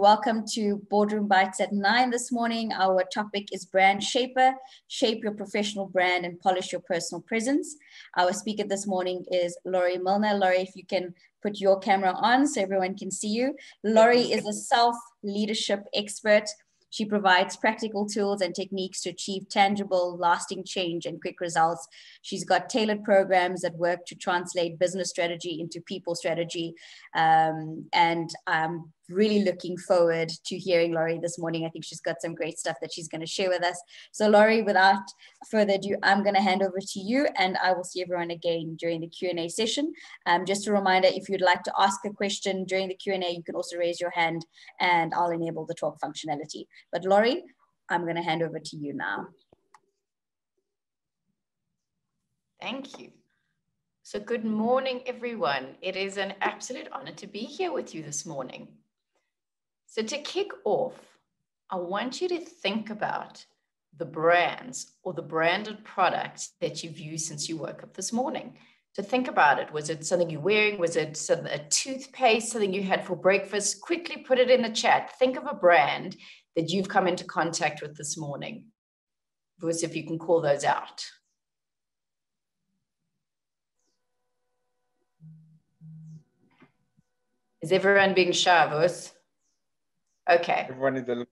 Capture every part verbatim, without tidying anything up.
Welcome to Boardroom Bites at nine this morning. Our topic is Brand Shaper, shape your professional brand and polish your personal presence. Our speaker this morning is Lori Milner. Lori, if you can put your camera on so everyone can see you. Lori is a self-leadership expert. She provides practical tools and techniques to achieve tangible, lasting change and quick results. She's got tailored programs that work to translate business strategy into people strategy. Um, and I'm really looking forward to hearing Lori this morning. I think she's got some great stuff that she's going to share with us. So Lori, without further ado, I'm going to hand over to you, and I will see everyone again during the Q and A session. Um, just a reminder, if you'd like to ask a question during the Q and A, you can also raise your hand and I'll enable the talk functionality. But Lori, I'm going to hand over to you now. Thank you. So good morning, everyone. It is an absolute honor to be here with you this morning. So to kick off, I want you to think about the brands or the branded products that you've used since you woke up this morning. So think about it. Was it something you're wearing? Was it some, a toothpaste, something you had for breakfast? Quickly put it in the chat. Think of a brand that you've come into contact with this morning. Vos, if you can call those out. Is everyone being shy, Vos? Okay. Everyone is, a,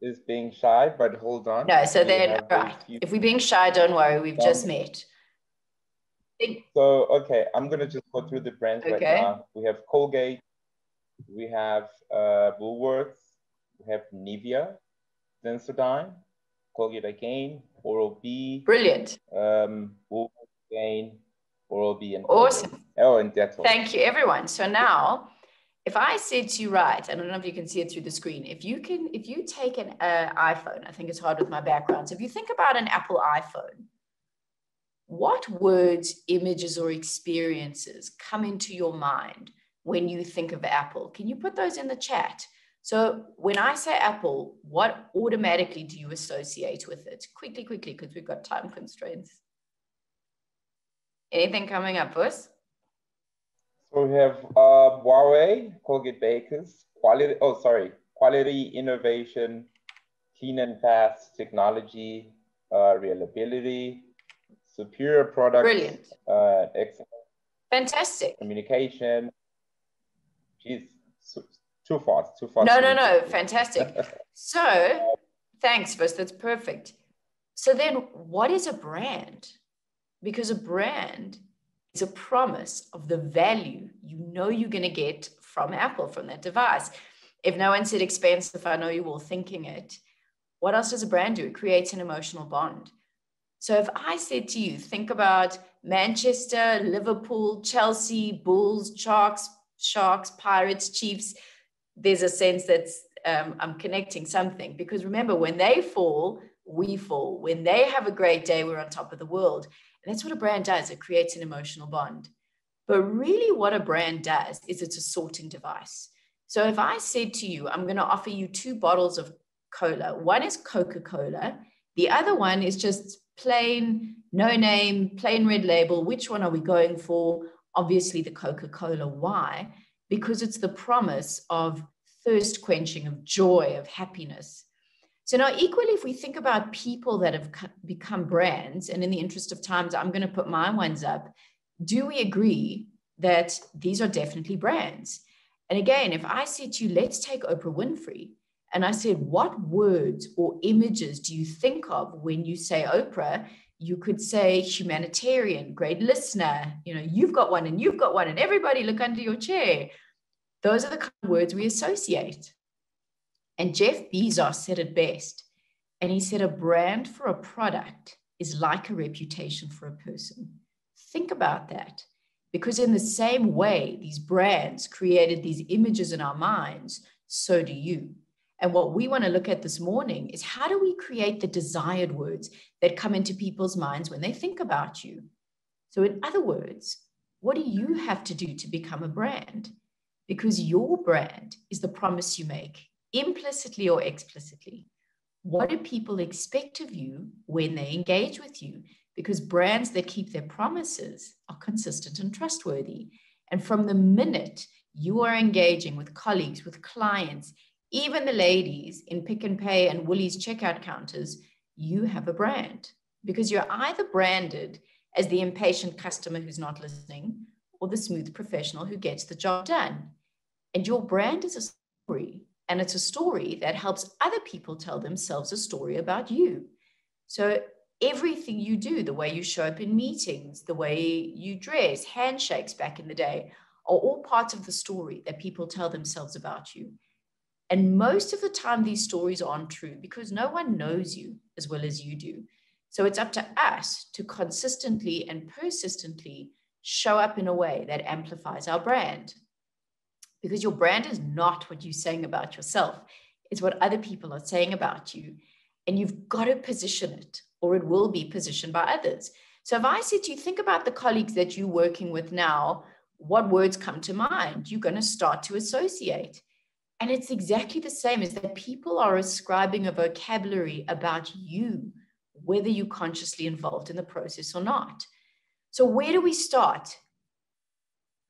is being shy, but hold on. No, so then, right. If we're being shy, don't worry. We've just met. So, okay. I'm going to just go through the brands okay. right now. We have Colgate. We have uh, Woolworths. We have Nivea, Sensodyne, Colgate again, Oral-B. Brilliant. Um, Woolworths again, Oral-B and Colgate. Awesome. Oh, and Dettol. Thank you, everyone. So now, if I said to you, right, I don't know if you can see it through the screen. If you can, if you take an uh, iPhone, I think it's hard with my background. So if you think about an Apple iPhone, what words, images, or experiences come into your mind when you think of Apple? Can you put those in the chat? So when I say Apple, what automatically do you associate with it? Quickly, quickly, because we've got time constraints. Anything coming up, Vos? So we have uh, Huawei, Colgate Bakers, quality, oh, sorry, quality, innovation, clean and fast, technology, uh, reliability, superior product. Brilliant. Uh, excellent. Fantastic. Communication. Jeez, too fast, too fast. No, no, no, fantastic. So, thanks, Vos, that's perfect. So then what is a brand? Because a brand, it's a promise of the value you know you're going to get from Apple, from that device. If no one said expensive, I know you were thinking it. What else does a brand do? It creates an emotional bond. So if I said to you, think about Manchester, Liverpool, Chelsea, Bulls, Sharks, Sharks, Pirates, Chiefs, there's a sense that um, I'm connecting something. Because remember, when they fall, we fall. When they have a great day, we're on top of the world. And that's what a brand does. It creates an emotional bond. But really what a brand does is it's a sorting device. So if I said to you, I'm going to offer you two bottles of cola. One is Coca-Cola. The other one is just plain, no name, plain red label. Which one are we going for? Obviously the Coca-Cola. Why? Because it's the promise of thirst quenching, of joy, of happiness. So now equally, if we think about people that have become brands, and in the interest of time, I'm going to put my ones up, do we agree that these are definitely brands? And again, if I said to you, let's take Oprah Winfrey, and I said, what words or images do you think of when you say Oprah? You could say humanitarian, great listener, you know, you've got one and you've got one, and everybody look under your chair. Those are the kind of words we associate. And Jeff Bezos said it best. And he said, a brand for a product is like a reputation for a person. Think about that. Because in the same way these brands created these images in our minds, so do you. And what we want to look at this morning is, how do we create the desired words that come into people's minds when they think about you? So in other words, what do you have to do to become a brand? Because your brand is the promise you make, implicitly or explicitly. What do people expect of you when they engage with you? Because brands that keep their promises are consistent and trustworthy. And from the minute you are engaging with colleagues, with clients, even the ladies in Pick and Pay and Woolies checkout counters, you have a brand, because you're either branded as the impatient customer who's not listening or the smooth professional who gets the job done. And your brand is a story, and it's a story that helps other people tell themselves a story about you. So everything you do, the way you show up in meetings, the way you dress, handshakes back in the day, are all parts of the story that people tell themselves about you. And most of the time, these stories aren't true because no one knows you as well as you do. So it's up to us to consistently and persistently show up in a way that amplifies our brand. Because your brand is not what you're saying about yourself. It's what other people are saying about you. And you've got to position it, or it will be positioned by others. So if I said to you, think about the colleagues that you're working with now, what words come to mind? You're going to start to associate. And it's exactly the same, is that people are ascribing a vocabulary about you, whether you're consciously involved in the process or not. So where do we start?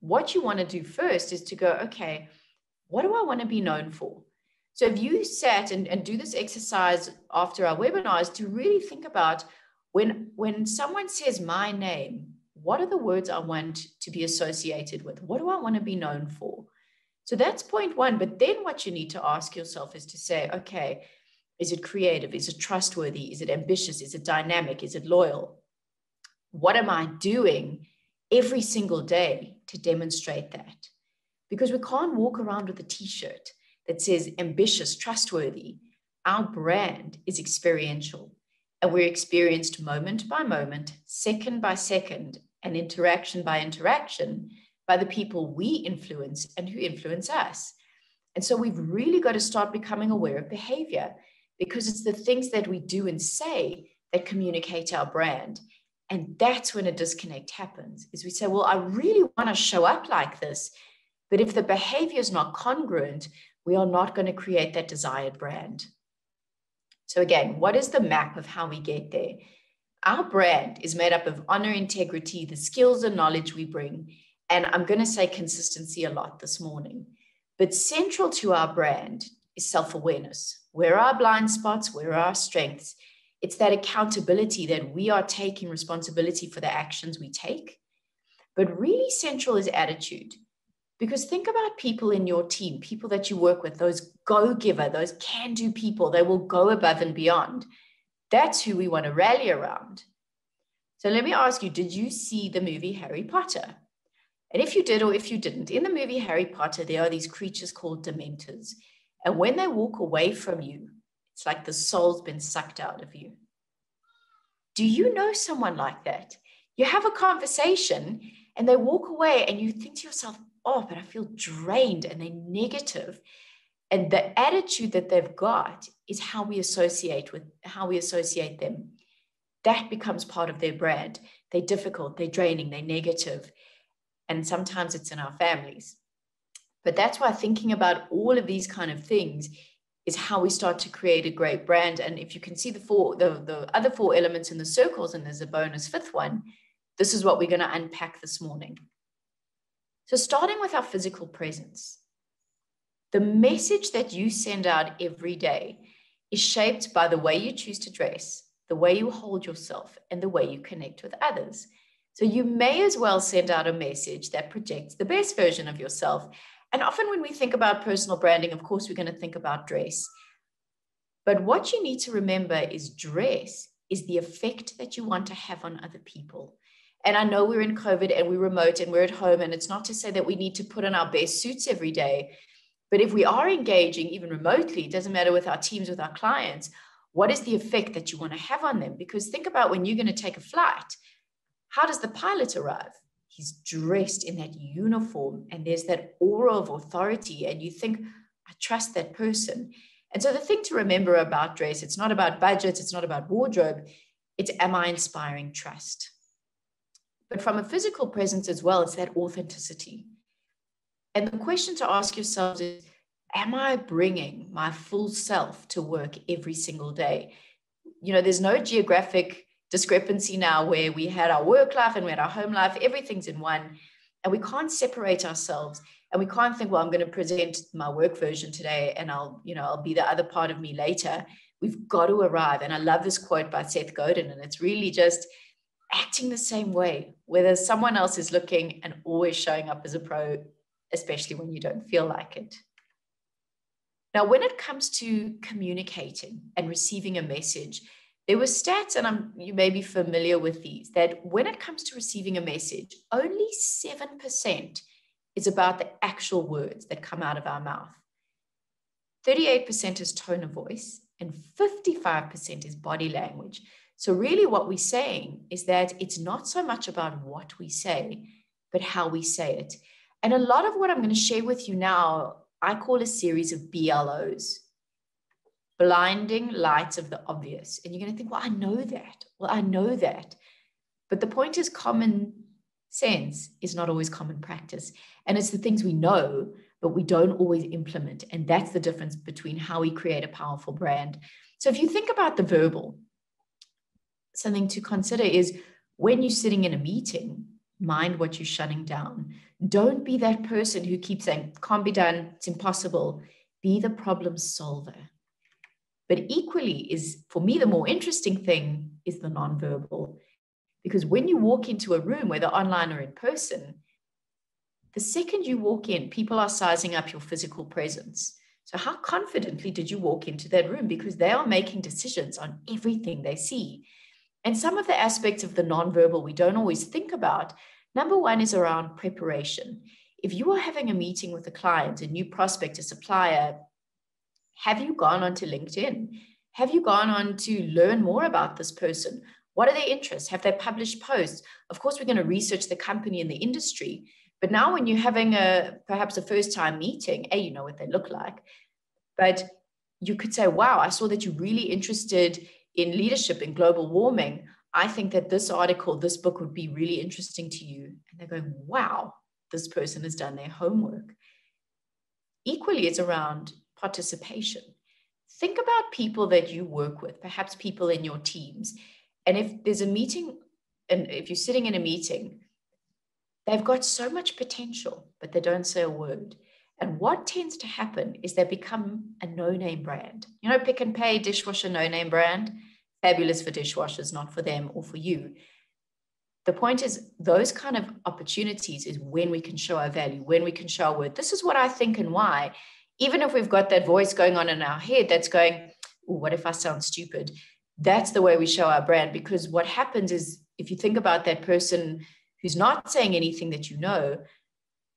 What you want to do first is to go, okay, what do I want to be known for? So if you sat and, and do this exercise after our webinars to really think about when, when someone says my name, what are the words I want to be associated with? What do I want to be known for? So that's point one. But then what you need to ask yourself is to say, okay, is it creative? Is it trustworthy? Is it ambitious? Is it dynamic? Is it loyal? What am I doing every single day to demonstrate that? Because we can't walk around with a t-shirt that says ambitious, trustworthy. Our brand is experiential, and we're experienced moment by moment, second by second, and interaction by interaction by the people we influence and who influence us. And so we've really got to start becoming aware of behavior, because it's the things that we do and say that communicate our brand. And that's when a disconnect happens, is we say, well, I really want to show up like this. But if the behavior is not congruent, we are not going to create that desired brand. So again, what is the map of how we get there? Our brand is made up of honor, integrity, the skills and knowledge we bring. And I'm going to say consistency a lot this morning. But central to our brand is self-awareness. Where are our blind spots? Where are our strengths? It's that accountability that we are taking responsibility for the actions we take. But really central is attitude, because think about people in your team, people that you work with, those go-giver, those can-do people. They will go above and beyond. That's who we want to rally around. So let me ask you, did you see the movie Harry Potter? And if you did or if you didn't, in the movie Harry Potter, there are these creatures called Dementors. And when they walk away from you, it's like the soul's been sucked out of you. Do you know someone like that? You have a conversation and they walk away and you think to yourself, oh, but I feel drained, and they're negative. And the attitude that they've got is how we associate with how we associate them. That becomes part of their brand. They're difficult, they're draining, they're negative. And sometimes it's in our families. But that's why thinking about all of these kind of things is how we start to create a great brand. And if you can see the four, the, the other four elements in the circles, and there's a bonus fifth one, this is what we're going to unpack this morning. So starting with our physical presence, the message that you send out every day is shaped by the way you choose to dress, the way you hold yourself, and the way you connect with others. So you may as well send out a message that projects the best version of yourself. And often when we think about personal branding, of course, we're going to think about dress. But what you need to remember is dress is the effect that you want to have on other people. And I know we're in COVID and we're remote and we're at home. And it's not to say that we need to put on our best suits every day. But if we are engaging even remotely, it doesn't matter, with our teams, with our clients, what is the effect that you want to have on them? Because think about when you're going to take a flight, how does the pilot arrive? He's dressed in that uniform, and there's that aura of authority, and you think, I trust that person. And so the thing to remember about dress, it's not about budgets, it's not about wardrobe, it's am I inspiring trust? But from a physical presence as well, it's that authenticity. And the question to ask yourself is, am I bringing my full self to work every single day? You know, there's no geographic discrepancy now where we had our work life and we had our home life, everything's in one, and we can't separate ourselves. And we can't think, well, I'm going to present my work version today and I'll, you know, I'll be the other part of me later. We've got to arrive. And I love this quote by Seth Godin. And it's really just acting the same way, whether someone else is looking, and always showing up as a pro, especially when you don't feel like it. Now, when it comes to communicating and receiving a message, there were stats, and I'm, you may be familiar with these, that when it comes to receiving a message, only seven percent is about the actual words that come out of our mouth. thirty-eight percent is tone of voice, and fifty-five percent is body language. So really what we're saying is that it's not so much about what we say, but how we say it. And a lot of what I'm going to share with you now, I call a series of B L Os, blinding lights of the obvious. And you're going to think, well, I know that. Well, I know that. But the point is, common sense is not always common practice. And it's the things we know, but we don't always implement. And that's the difference between how we create a powerful brand. So if you think about the verbal, something to consider is when you're sitting in a meeting, mind what you're shutting down. Don't be that person who keeps saying, can't be done, it's impossible. Be the problem solver. But equally is, for me, the more interesting thing is the nonverbal. Because when you walk into a room, whether online or in person, the second you walk in, people are sizing up your physical presence. So how confidently did you walk into that room? Because they are making decisions on everything they see. And some of the aspects of the nonverbal we don't always think about. Number one is around preparation. If you are having a meeting with a client, a new prospect, a supplier, have you gone onto LinkedIn? Have you gone on to learn more about this person? What are their interests? Have they published posts? Of course, we're going to research the company and the industry. But now when you're having a perhaps a first-time meeting, A, you know what they look like. But you could say, wow, I saw that you're really interested in leadership, in global warming. I think that this article, this book would be really interesting to you. And they're going, wow, this person has done their homework. Equally, it's around participation. Think about people that you work with, perhaps people in your teams. And if there's a meeting, and if you're sitting in a meeting, they've got so much potential, but they don't say a word. And what tends to happen is they become a no-name brand. You know, Pick and Pay, dishwasher, no-name brand. Fabulous for dishwashers, not for them or for you. The point is, those kind of opportunities is when we can show our value, when we can show our word. This is what I think and why. Even if we've got that voice going on in our head that's going, oh, what if I sound stupid? That's the way we show our brand. Because what happens is, if you think about that person who's not saying anything that you know,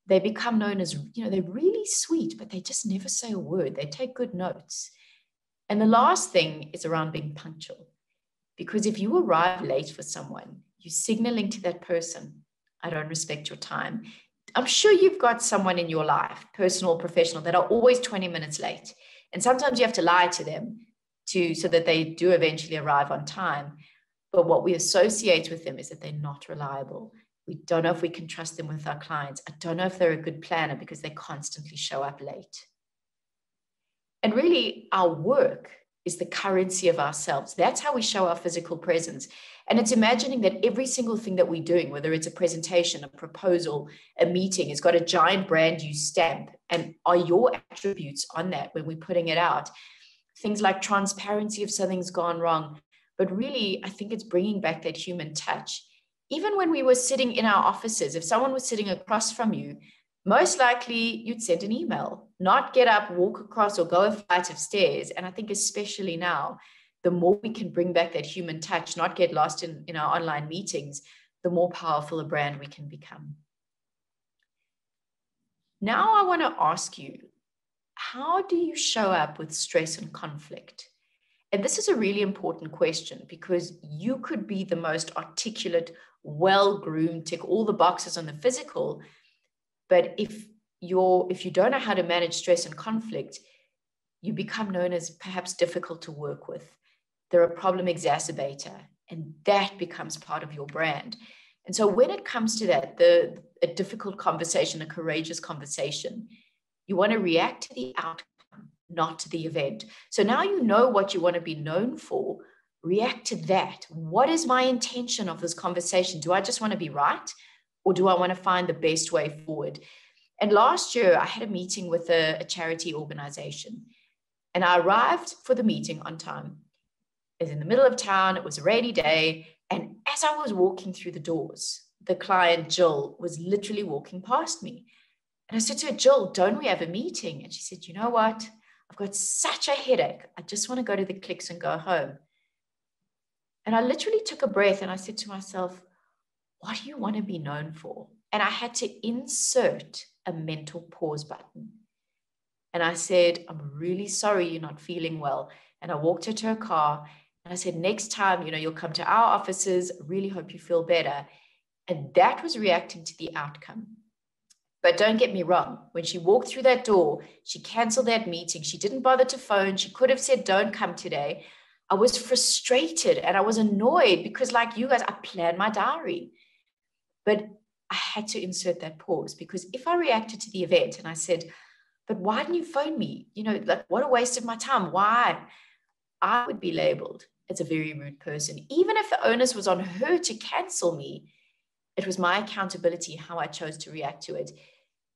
they become known as, you know, they're really sweet, but they just never say a word. They take good notes. And the last thing is around being punctual. Because if you arrive late for someone, you're signaling to that person, I don't respect your time. I'm sure you've got someone in your life, personal, professional, that are always twenty minutes late. And sometimes you have to lie to them to, so that they do eventually arrive on time. But what we associate with them is that they're not reliable. We don't know if we can trust them with our clients. I don't know if they're a good planner because they constantly show up late. And really, our work is the currency of ourselves. That's how we show our physical presence. And it's imagining that every single thing that we're doing, whether it's a presentation, a proposal, a meeting, it's got a giant brand new stamp. And are your attributes on that when we're putting it out? Things like transparency if something's gone wrong. But really, I think it's bringing back that human touch. Even when we were sitting in our offices, if someone was sitting across from you, most likely you'd send an email, not get up, walk across, or go a flight of stairs. And I think especially now, the more we can bring back that human touch, not get lost in, in our online meetings, the more powerful a brand we can become. Now I want to ask you, how do you show up with stress and conflict? And this is a really important question because you could be the most articulate, well-groomed, tick all the boxes on the physical, but if you're if you don't know how to manage stress and conflict, you become known as perhaps difficult to work with. They're a problem exacerbator, and that becomes part of your brand. And so when it comes to that, the a difficult conversation, a courageous conversation, you want to react to the outcome, not to the event. So now you know what you want to be known for. React to that. What is my intention of this conversation? Do I just want to be right? Or do I want to find the best way forward? And last year I had a meeting with a, a charity organization, and I arrived for the meeting on time. It was in the middle of town. It was a rainy day. And as I was walking through the doors, the client, Jill, was literally walking past me. And I said to her, Jill, don't we have a meeting? And she said, you know what? I've got such a headache. I just want to go to the clicks and go home. And I literally took a breath and I said to myself, what do you want to be known for? And I had to insert a mental pause button. And I said, I'm really sorry you're not feeling well. And I walked her to her car and I said, next time, you know, you'll come to our offices. I really hope you feel better. And that was reacting to the outcome. But don't get me wrong, when she walked through that door, she canceled that meeting. She didn't bother to phone. She could have said, don't come today. I was frustrated and I was annoyed because, like you guys, I planned my diary. But I had to insert that pause, because if I reacted to the event and I said, but why didn't you phone me? You know, like, what a waste of my time. Why? I would be labeled as a very rude person. Even if the onus was on her to cancel me, it was my accountability, how I chose to react to it.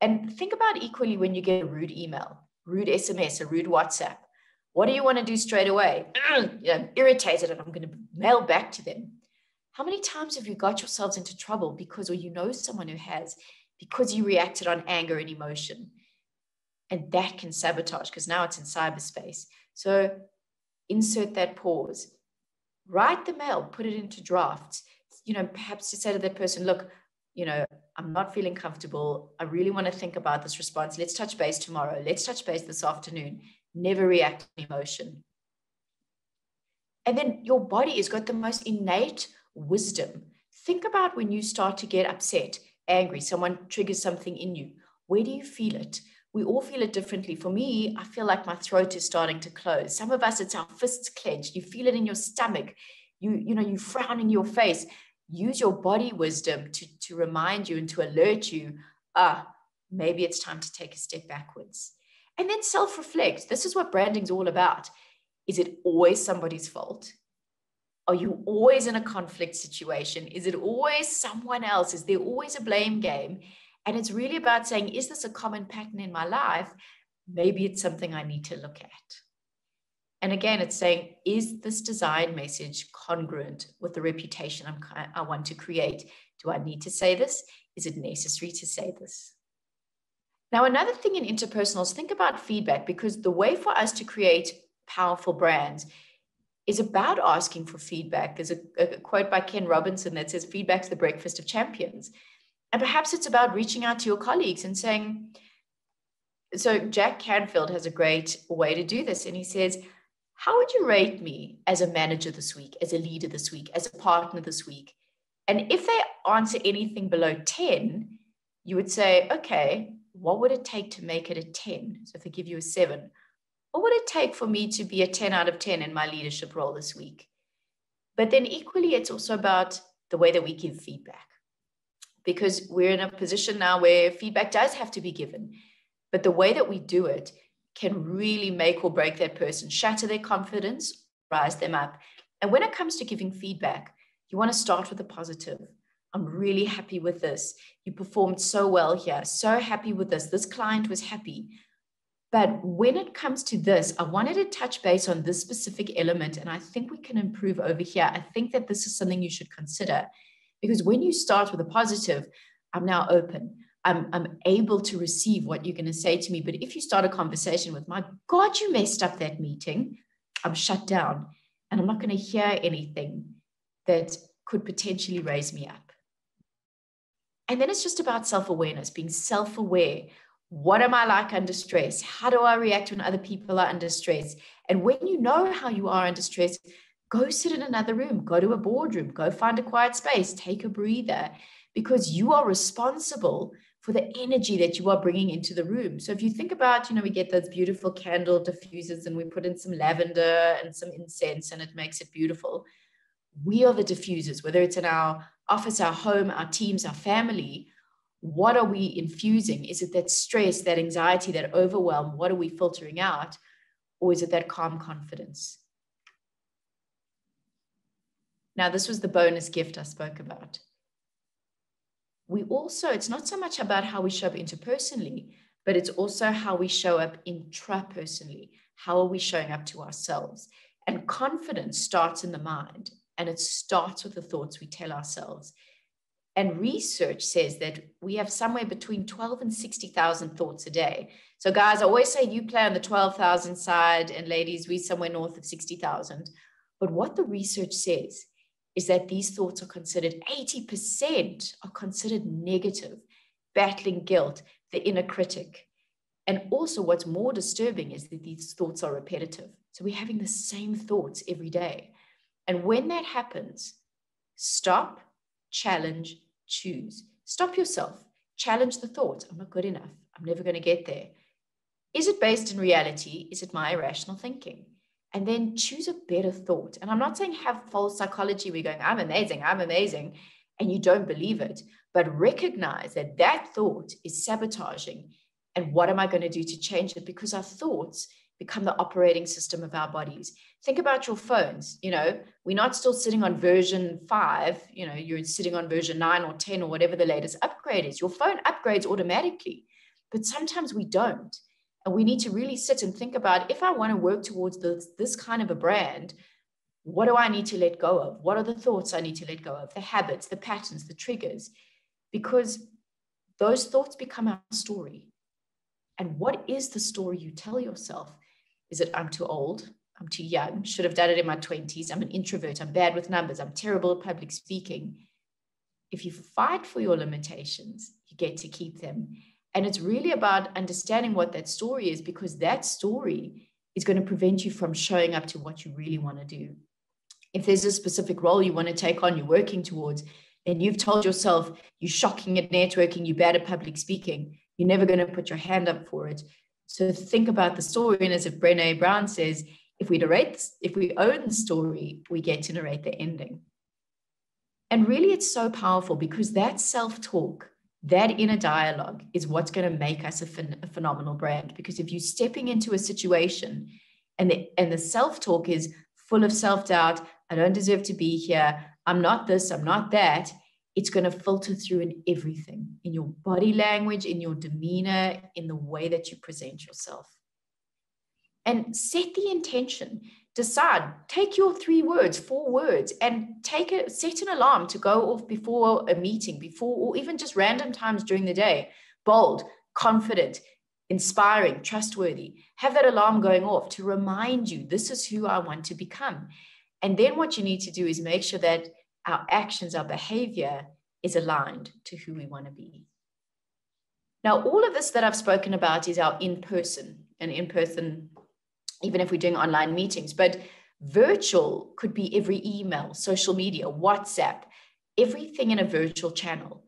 And think about equally when you get a rude email, rude S M S, a rude WhatsApp. What do you want to do straight away? You know, I'm irritated and I'm going to mail back to them. How many times have you got yourselves into trouble because, or you know someone who has, because you reacted on anger and emotion? And that can sabotage, because now it's in cyberspace. So insert that pause. Write the mail, put it into drafts. You know, perhaps to say to that person, look, you know, I'm not feeling comfortable. I really want to think about this response. Let's touch base tomorrow. Let's touch base this afternoon. Never react to emotion. And then your body has got the most innate wisdom. Think about when you start to get upset, angry, someone triggers something in you. Where do you feel it? We all feel it differently. For me, I feel like my throat is starting to close. Some of us, it's our fists clenched. You feel it in your stomach. You, you know, you frown in your face. Use your body wisdom to, to remind you and to alert you, ah, maybe it's time to take a step backwards. And then self-reflect. This is what branding's all about. Is it always somebody's fault? Are you always in a conflict situation? Is it always someone else? Is there always a blame game? And it's really about saying, is this a common pattern in my life? Maybe it's something I need to look at. And again, it's saying, is this design message congruent with the reputation I'm, I want to create? Do I need to say this? Is it necessary to say this? Now, another thing in interpersonals, think about feedback, because the way for us to create powerful brands is about asking for feedback. There's a, a quote by Ken Robinson that says, feedback's the breakfast of champions. And perhaps it's about reaching out to your colleagues and saying, so Jack Canfield has a great way to do this. And he says, how would you rate me as a manager this week, as a leader this week, as a partner this week? And if they answer anything below ten, you would say, okay, what would it take to make it a ten? So if I give you a seven, what would it take for me to be a ten out of ten in my leadership role this week? But then equally, it's also about the way that we give feedback, because we're in a position now where feedback does have to be given, but the way that we do it can really make or break that person, shatter their confidence, rise them up. And when it comes to giving feedback, you want to start with a positive. I'm really happy with this. You performed so well here. So happy with this. This client was happy. But when it comes to this, I wanted to touch base on this specific element, and I think we can improve over here. I think that this is something you should consider, because when you start with a positive, I'm now open. I'm, I'm able to receive what you're going to say to me. But if you start a conversation with, my God, you messed up that meeting, I'm shut down and I'm not going to hear anything that could potentially raise me up. And then it's just about self-awareness, being self-aware. What am I like under stress? How do I react when other people are under stress? And when you know how you are under stress, go sit in another room, go to a boardroom, go find a quiet space, take a breather, because you are responsible for the energy that you are bringing into the room. So if you think about, you know, we get those beautiful candle diffusers and we put in some lavender and some incense and it makes it beautiful. We are the diffusers, whether it's in our office, our home, our teams, our family. What are we infusing? Is it that stress, that anxiety, that overwhelm? What are we filtering out? Or is it that calm confidence? Now, this was the bonus gift I spoke about. we also, it's not so much about how we show up interpersonally, but it's also how we show up intrapersonally. How are we showing up to ourselves? And confidence starts in the mind, and it starts with the thoughts we tell ourselves. And research says that we have somewhere between twelve and sixty thousand thoughts a day. So guys, I always say you play on the twelve thousand side, and ladies, we're somewhere north of sixty thousand. But what the research says is that these thoughts are considered, eighty percent are considered negative, battling guilt, the inner critic. And also what's more disturbing is that these thoughts are repetitive. So we're having the same thoughts every day. And when that happens, stop, challenge, choose. Stop yourself. Challenge the thought. I'm not good enough. I'm never going to get there. Is it based in reality? Is it my irrational thinking? And then choose a better thought. And I'm not saying have false psychology. We're going, I'm amazing. I'm amazing. And you don't believe it. But recognize that that thought is sabotaging. And what am I going to do to change it? Because our thoughts become the operating system of our bodies. Think about your phones. You know, we're not still sitting on version five. You know, you're sitting on version nine or ten or whatever the latest upgrade is. Your phone upgrades automatically, but sometimes we don't. And we need to really sit and think about, if I want to work towards this, this kind of a brand, what do I need to let go of? What are the thoughts I need to let go of? The habits, the patterns, the triggers, because those thoughts become our story. And what is the story you tell yourself? Is it, I'm too old, I'm too young, should have done it in my twenties, I'm an introvert, I'm bad with numbers, I'm terrible at public speaking. If you fight for your limitations, you get to keep them. And it's really about understanding what that story is, because that story is going to prevent you from showing up to what you really want to do. If there's a specific role you want to take on, you're working towards, and you've told yourself you're shocking at networking, you're bad at public speaking, you're never going to put your hand up for it. So think about the story. And as if Brené Brown says, if we narrate, if we own the story, we get to narrate the ending. And really, it's so powerful, because that self-talk, that inner dialogue is what's going to make us a, phen- a phenomenal brand. Because if you're stepping into a situation and the, and the self-talk is full of self-doubt, I don't deserve to be here, I'm not this, I'm not that, it's going to filter through in everything, in your body language, in your demeanor, in the way that you present yourself. And set the intention. Decide, take your three words, four words, and take a, set an alarm to go off before a meeting, before, or even just random times during the day. Bold, confident, inspiring, trustworthy. Have that alarm going off to remind you, this is who I want to become. And then what you need to do is make sure that our actions, our behavior is aligned to who we want to be. Now, all of this that I've spoken about is our in-person and in-person, even if we're doing online meetings, but virtual could be every email, social media, WhatsApp, everything in a virtual channel.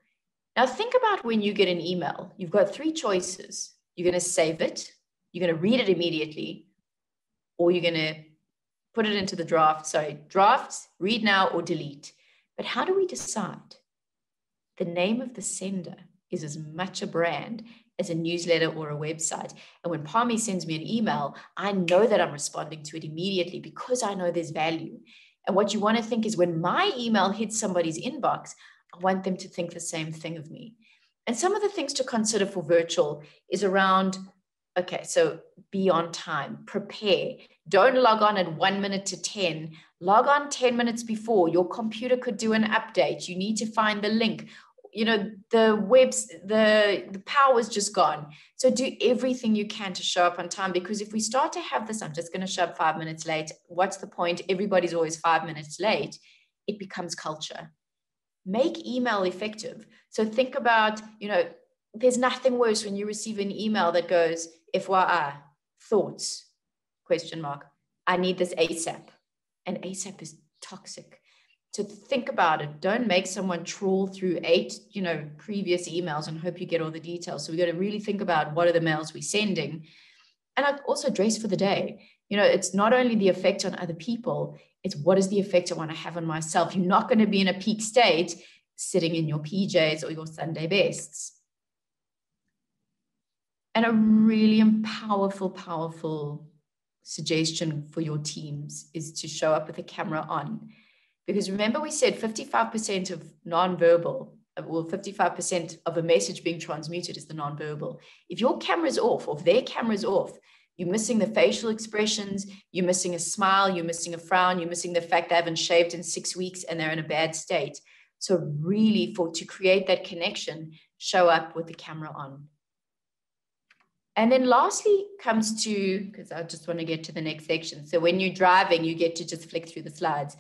Now think about when you get an email, you've got three choices. You're going to save it, you're going to read it immediately, or you're going to put it into the draft, sorry, drafts, read now or delete. But how do we decide? The name of the sender is as much a brand as a newsletter or a website. And when Palmy sends me an email, I know that I'm responding to it immediately because I know there's value. And what you want to think is, when my email hits somebody's inbox, I want them to think the same thing of me. And some of the things to consider for virtual is around, okay, so be on time, prepare. Don't log on at one minute to ten. Log on ten minutes before. Your computer could do an update. You need to find the link. You know, the webs, the, the power's just gone. So do everything you can to show up on time, because if we start to have this, I'm just going to show up five minutes late, what's the point? Everybody's always five minutes late. It becomes culture. Make email effective. So think about, you know, there's nothing worse when you receive an email that goes, F Y I, thoughts, question mark, I need this ASAP. And ASAP is toxic. To think about it. Don't make someone trawl through eight, you know, previous emails and hope you get all the details. So we got to really think about, what are the mails we're sending. And I've also dress for the day. You know, it's not only the effect on other people, it's what is the effect I want to have on myself. You're not going to be in a peak state sitting in your P Js or your Sunday bests. And a really powerful, powerful suggestion for your teams is to show up with a camera on. Because remember, we said fifty-five percent of nonverbal well, fifty-five percent of a message being transmitted is the nonverbal. If your camera's off, or if their camera's off, you're missing the facial expressions, you're missing a smile, you're missing a frown, you're missing the fact they haven't shaved in six weeks and they're in a bad state. So really, for to create that connection, show up with the camera on. And then lastly comes to, because I just want to get to the next section. So when you're driving, you get to just flick through the slides.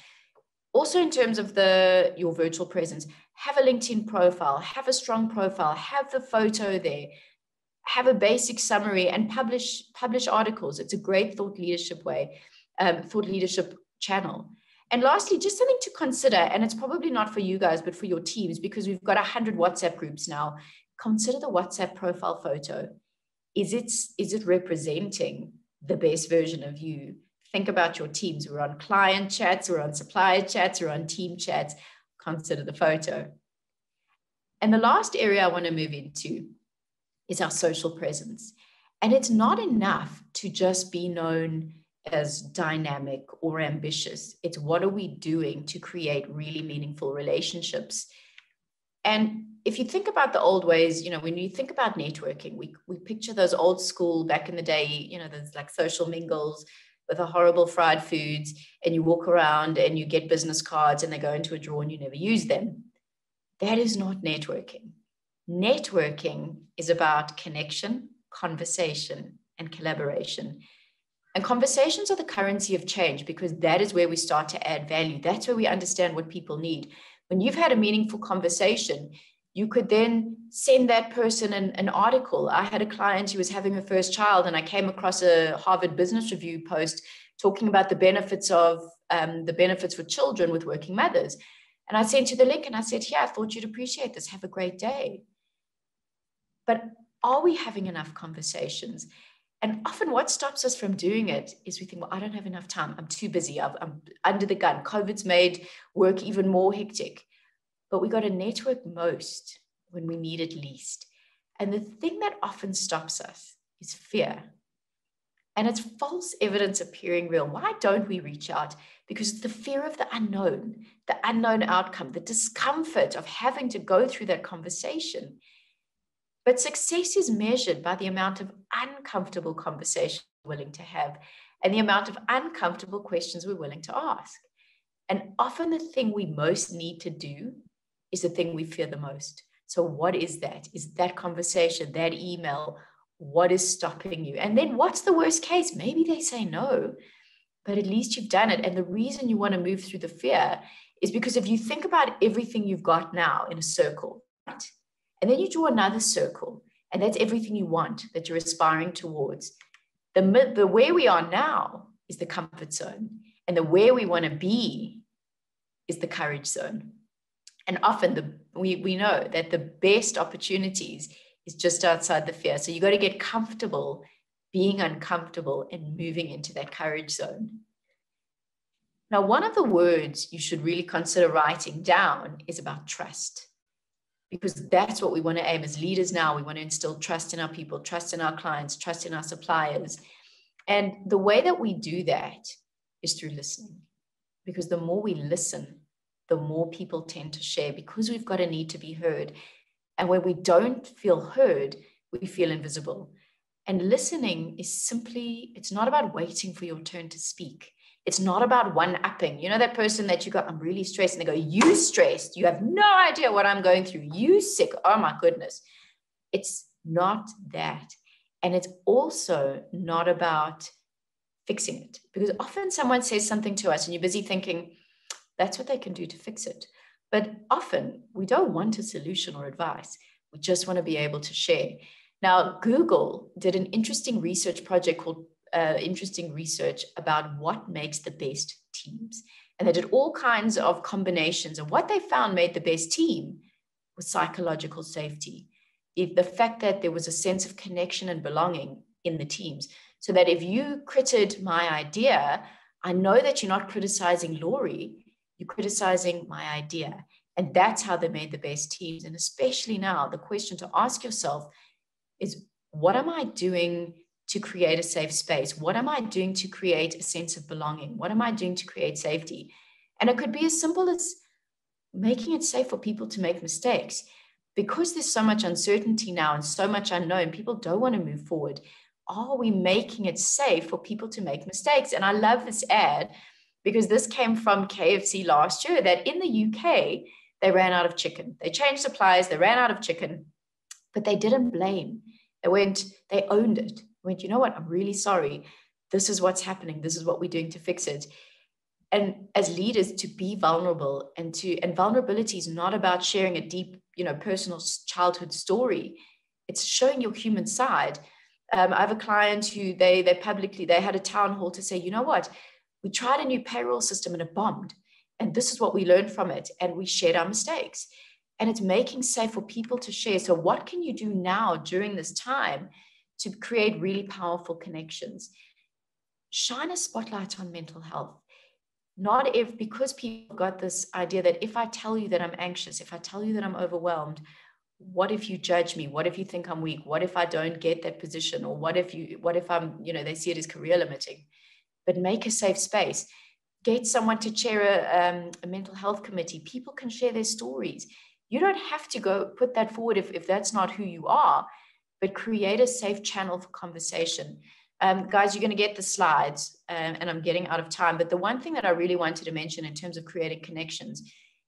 Also in terms of the your virtual presence, have a LinkedIn profile, have a strong profile, have the photo there, have a basic summary, and publish publish articles. It's a great thought leadership way, um, thought leadership channel. And lastly, just something to consider, and it's probably not for you guys, but for your teams, because we've got one hundred WhatsApp groups now. Consider the WhatsApp profile photo. Is it, is it representing the best version of you? Think about your teams. We're on client chats, we're on supplier chats, we're on team chats. Consider the photo. And the last area I want to move into is our social presence. And it's not enough to just be known as dynamic or ambitious. It's what are we doing to create really meaningful relationships? And if you think about the old ways, you know, when you think about networking, we, we picture those old school back in the day, you know, there's like social mingles with the horrible fried foods, and you walk around and you get business cards and they go into a drawer and you never use them. That is not networking. Networking is about connection, conversation, and collaboration. And conversations are the currency of change, because that is where we start to add value. That's where we understand what people need. When you've had a meaningful conversation, you could then send that person an, an article. I had a client who was having her first child, and I came across a Harvard Business Review post talking about the benefits of um, the benefits for children with working mothers. And I sent her the link and I said, yeah, I thought you'd appreciate this. Have a great day. But are we having enough conversations? And often what stops us from doing it is we think, well, I don't have enough time. I'm too busy. I'm under the gun. COVID's made work even more hectic. But we got to network most when we need it least. And the thing that often stops us is fear. And it's false evidence appearing real. Why don't we reach out? Because it's the fear of the unknown, the unknown outcome, the discomfort of having to go through that conversation. But success is measured by the amount of uncomfortable conversation we're willing to have and the amount of uncomfortable questions we're willing to ask. And often the thing we most need to do is the thing we fear the most. So what is that? Is that conversation, that email? What is stopping you? And then what's the worst case? Maybe they say no, but at least you've done it. And the reason you want to move through the fear is because if you think about everything you've got now in a circle, right? And then you draw another circle, and that's everything you want, that you're aspiring towards. The, the where we are now is the comfort zone, and the where we want to be is the courage zone. And often the, we, we know that the best opportunities is just outside the fear. So you got to get comfortable being uncomfortable and moving into that courage zone. Now, one of the words you should really consider writing down is about trust. Because that's what we want to aim as leaders now. We want to instill trust in our people, trust in our clients, trust in our suppliers. And the way that we do that is through listening. Because the more we listen, the more people tend to share, because we've got a need to be heard. And when we don't feel heard, we feel invisible. And listening is simply, it's not about waiting for your turn to speak. It's not about one-upping. You know that person that you go, I'm really stressed, and they go, you stressed. You have no idea what I'm going through. You sick. Oh, my goodness. It's not that. And it's also not about fixing it. Because often someone says something to us, and you're busy thinking, that's what they can do to fix it. But often we don't want a solution or advice. We just want to be able to share. Now, Google did an interesting research project called Uh, interesting research about what makes the best teams. And they did all kinds of combinations, and what they found made the best team was psychological safety. If the fact that there was a sense of connection and belonging in the teams, so that if you critted my idea, I know that you're not criticizing Lori, you're criticizing my idea. And that's how they made the best teams. And especially now, the question to ask yourself is, what am I doing to create a safe space? What am I doing to create a sense of belonging? What am I doing to create safety? And it could be as simple as, making it safe for people to make mistakes. Because there's so much uncertainty now and so much unknown, people don't want to move forward. Are we making it safe for people to make mistakes? And I love this ad because this came from K F C last year, that in the U K, they ran out of chicken. They changed suppliers, they ran out of chicken, but they didn't blame. They went, they owned it. They went, you know what? I'm really sorry. This is what's happening. This is what we're doing to fix it. And as leaders, to be vulnerable and to, and vulnerability is not about sharing a deep, you know, personal childhood story. It's showing your human side. Um, I have a client who they, they publicly, they had a town hall to say, you know what, we tried a new payroll system and it bombed. And this is what we learned from it. And we shared our mistakes. And it's making safe for people to share. So what can you do now during this time to create really powerful connections? Shine a spotlight on mental health. Not if, because people got this idea that if I tell you that I'm anxious, if I tell you that I'm overwhelmed, what if you judge me? What if you think I'm weak? What if I don't get that position? Or what if you, what if I'm, you know, they see it as career limiting, but make a safe space. Get someone to chair a, um, a mental health committee. People can share their stories. You don't have to go put that forward if, if that's not who you are, but create a safe channel for conversation. Um, guys, you're going to get the slides, um, and I'm getting out of time. But the one thing that I really wanted to mention in terms of creating connections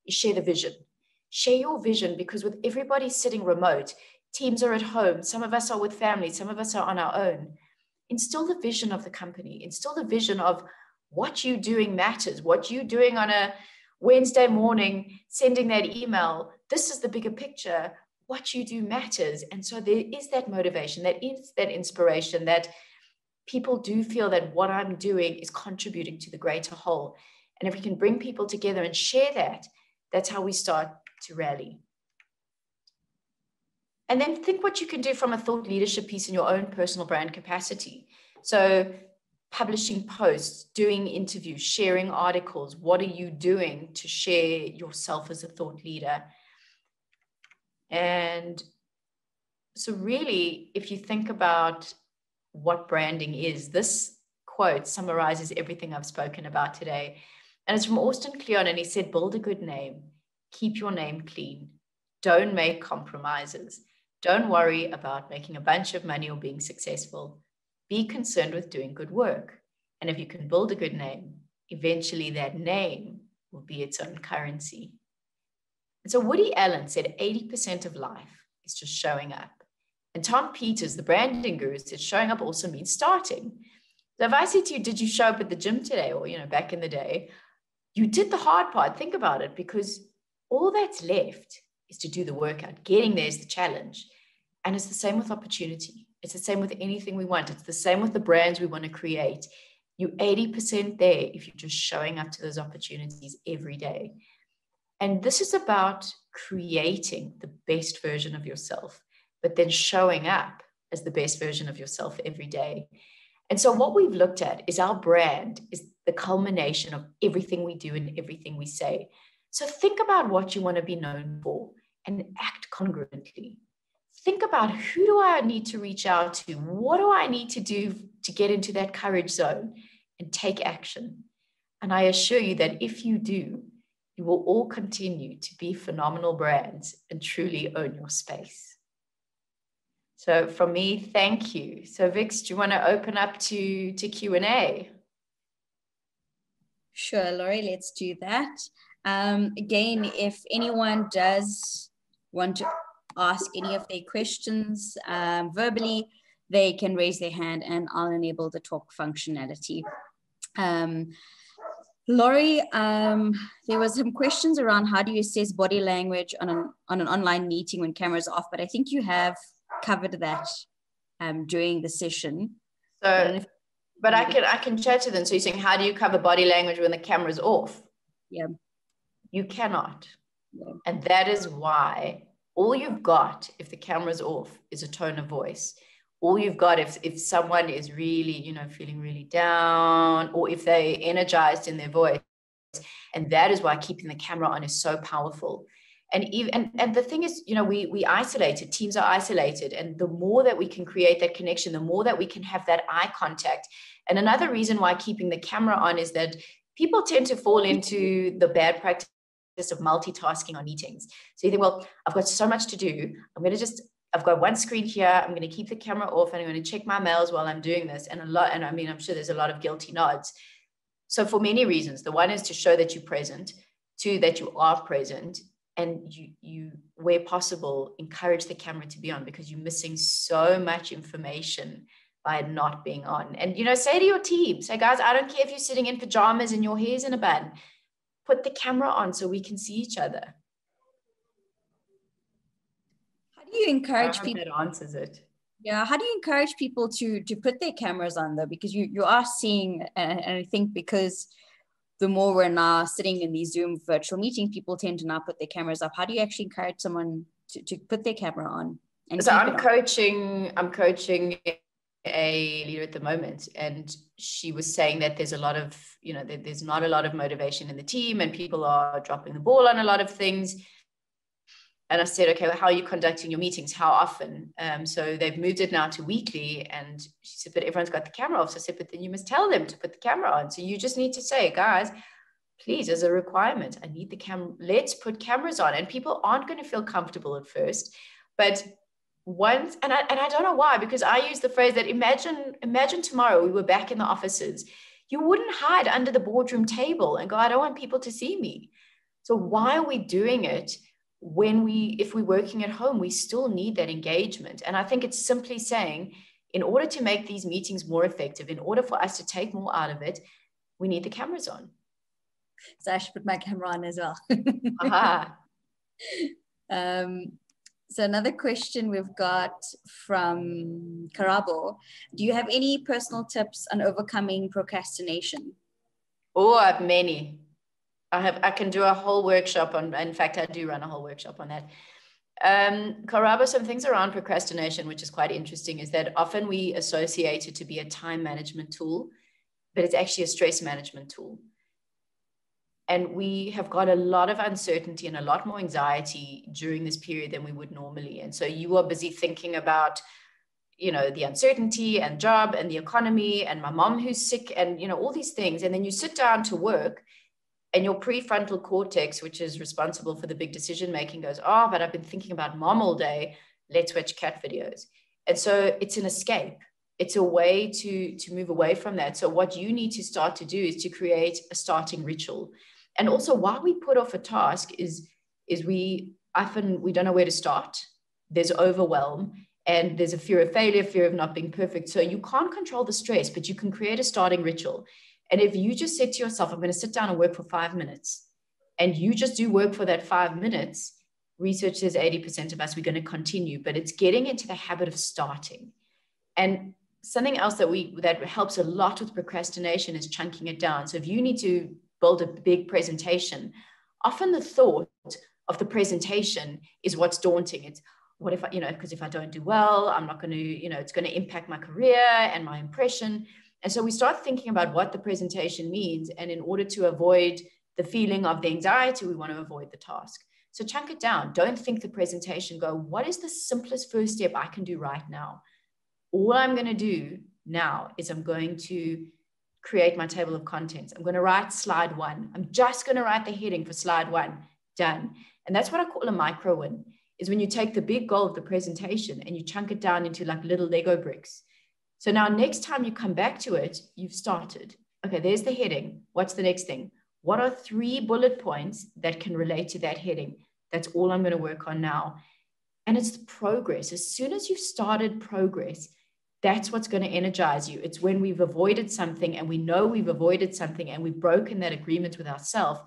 is share the vision. Share your vision, because with everybody sitting remote, teams are at home. Some of us are with family. Some of us are on our own. Instill the vision of the company. Instill the vision of what you're doing matters. What you're doing on a Wednesday morning, sending that email. This is the bigger picture. What you do matters. And so there is that motivation, that is that inspiration, that people do feel that what I'm doing is contributing to the greater whole. And if we can bring people together and share that, that's how we start to rally. And then think what you can do from a thought leadership piece in your own personal brand capacity. So publishing posts, doing interviews, sharing articles. What are you doing to share yourself as a thought leader? And so really, if you think about what branding is, this quote summarizes everything I've spoken about today. And it's from Austin Kleon, and he said, build a good name, keep your name clean, don't make compromises, don't worry about making a bunch of money or being successful, be concerned with doing good work. And if you can build a good name, eventually that name will be its own currency. And so Woody Allen said eighty percent of life is just showing up. And Tom Peters, the branding guru, said showing up also means starting. So if I said to you, did you show up at the gym today? Or, you know, back in the day, you did the hard part. Think about it, because all that's left is to do the workout. Getting there is the challenge. And it's the same with opportunity. It's the same with anything we want. It's the same with the brands we want to create. You're eighty percent there if you're just showing up to those opportunities every day. And this is about creating the best version of yourself, but then showing up as the best version of yourself every day. And so what we've looked at is our brand is the culmination of everything we do and everything we say. So think about what you want to be known for and act congruently. Think about, who do I need to reach out to? What do I need to do to get into that courage zone and take action? And I assure you that if you do, you will all continue to be phenomenal brands and truly own your space. So from me, thank you. So Vix, do you want to open up to, to Q and A? Sure, Lori, let's do that. Um, again, if anyone does want to ask any of their questions um, verbally, they can raise their hand and I'll enable the talk functionality. Um, Lori, um, there was some questions around how do you assess body language on an, on an online meeting when cameras are off, but I think you have covered that um, during the session. So, I but I can I can chat to them. So you're saying, how do you cover body language when the camera's off? Yeah. You cannot. Yeah. And that is why all you've got if the camera's off is a tone of voice. All you've got if, if someone is really, you know, feeling really down, or if they're energized in their voice. And that is why keeping the camera on is so powerful. And, even, and, and the thing is, you know, we, we isolated, teams are isolated. And the more that we can create that connection, the more that we can have that eye contact. And another reason why keeping the camera on is that people tend to fall into the bad practice of multitasking on meetings. So you think, well, I've got so much to do. I'm going to just, I've got one screen here. I'm going to keep the camera off and I'm going to check my mails while I'm doing this. And a lot, and I mean, I'm sure there's a lot of guilty nods. So for many reasons, the one is to show that you're present, two, that you are present, and you, you, where possible, encourage the camera to be on, because you're missing so much information by not being on. And, you know, say to your team, say, guys, I don't care if you're sitting in pajamas and your hair's in a bun, put the camera on so we can see each other. How do you encourage people? That answers it. Yeah. How do you encourage people to, to put their cameras on though? Because you, you are seeing, and I think because the more we're now sitting in these Zoom virtual meetings, people tend to now put their cameras up. How do you actually encourage someone to, to put their camera on? And so I'm coaching, I'm coaching a leader at the moment, and she was saying that there's a lot of, you know, that there's not a lot of motivation in the team and people are dropping the ball on a lot of things. And I said, okay, well, how are you conducting your meetings? How often? Um, so they've moved it now to weekly. And she said, but everyone's got the camera off. So I said, but then you must tell them to put the camera on. So you just need to say, guys, please, as a requirement, I need the camera. Let's put cameras on. And people aren't going to feel comfortable at first, but once, and I, and I don't know why, because I use the phrase that imagine, imagine tomorrow we were back in the offices. You wouldn't hide under the boardroom table and go, I don't want people to see me. So why are we doing it? When we, if we're working at home, we still need that engagement. And I think it's simply saying, in order to make these meetings more effective, in order for us to take more out of it, we need the cameras on. So I should put my camera on as well. Aha. Um, so another question we've got from Karabo. Do you have any personal tips on overcoming procrastination? Oh, I have many. I have, I can do a whole workshop on, in fact, I do run a whole workshop on that. Um, Karabo, some things around procrastination, which is quite interesting, is that often we associate it to be a time management tool, but it's actually a stress management tool. And we have got a lot of uncertainty and a lot more anxiety during this period than we would normally. And so you are busy thinking about, you know, the uncertainty and job and the economy and my mom who's sick and, you know, all these things. And then you sit down to work, and your prefrontal cortex, which is responsible for the big decision-making, goes, oh, but I've been thinking about mom all day. Let's watch cat videos. And so it's an escape. It's a way to, to move away from that. So what you need to start to do is to create a starting ritual. And also why we put off a task is, is we often, we don't know where to start. There's overwhelm and there's a fear of failure, fear of not being perfect. So you can't control the stress, but you can create a starting ritual. And if you just said to yourself, I'm going to sit down and work for five minutes, and you just do work for that five minutes, research says eighty percent of us, we're going to continue, but it's getting into the habit of starting. And something else that we, that helps a lot with procrastination is chunking it down. So if you need to build a big presentation, often the thought of the presentation is what's daunting. It's what if I, you know, because if I don't do well, I'm not going to, you know, it's going to impact my career and my impression. And so we start thinking about what the presentation means. And in order to avoid the feeling of the anxiety, we want to avoid the task. So chunk it down. Don't think the presentation. Go, what is the simplest first step I can do right now? All I'm going to do now is I'm going to create my table of contents. I'm going to write slide one. I'm just going to write the heading for slide one. Done. And that's what I call a micro win, is when you take the big goal of the presentation and you chunk it down into like little Lego bricks. So now next time you come back to it, you've started. Okay, there's the heading. What's the next thing? What are three bullet points that can relate to that heading? That's all I'm going to work on now. And it's the progress. As soon as you've started progress, that's what's going to energize you. It's when we've avoided something and we know we've avoided something and we've broken that agreement with ourselves.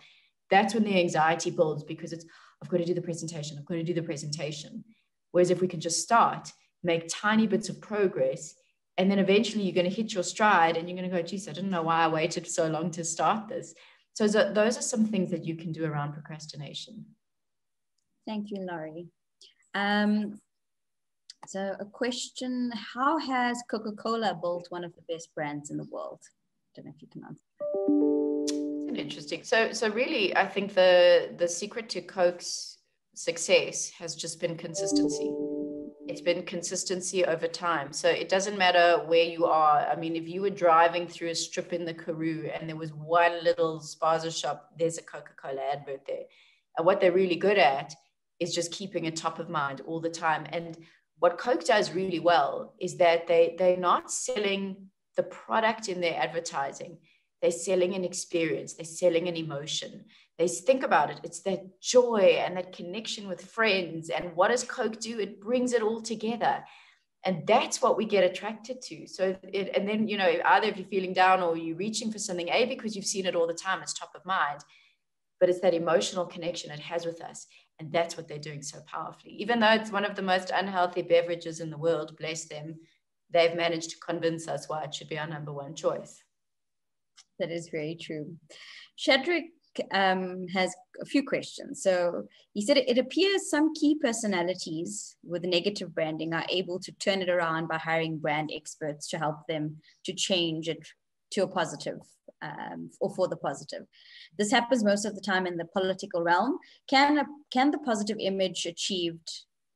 That's when the anxiety builds, because it's, I've got to do the presentation. I've got to do the presentation. Whereas if we can just start, make tiny bits of progress, and then eventually you're going to hit your stride and you're going to go, geez, I didn't know why I waited so long to start this. So those are some things that you can do around procrastination. Thank you, Lori. Um, so a question, how has Coca-Cola built one of the best brands in the world? I don't know if you can answer. Interesting. So, so really, I think the, the secret to Coke's success has just been consistency. It's been consistency over time. So it doesn't matter where you are. I mean, if you were driving through a strip in the Karoo and there was one little spaza shop, there's a Coca-Cola advert there. And what they're really good at is just keeping it top of mind all the time. And what Coke does really well is that they, they're not selling the product in their advertising. They're selling an experience. They're selling an emotion. They think about it. It's that joy and that connection with friends. And what does Coke do? It brings it all together. And that's what we get attracted to. So, it, and then, you know, either if you're feeling down or you're reaching for something, A, because you've seen it all the time, it's top of mind, but it's that emotional connection it has with us. And that's what they're doing so powerfully. Even though it's one of the most unhealthy beverages in the world, bless them, they've managed to convince us why it should be our number one choice. That is very true. Shadrick um, has a few questions. So he said, it appears some key personalities with negative branding are able to turn it around by hiring brand experts to help them to change it to a positive um, or for the positive. This happens most of the time in the political realm. Can, a, can the positive image achieved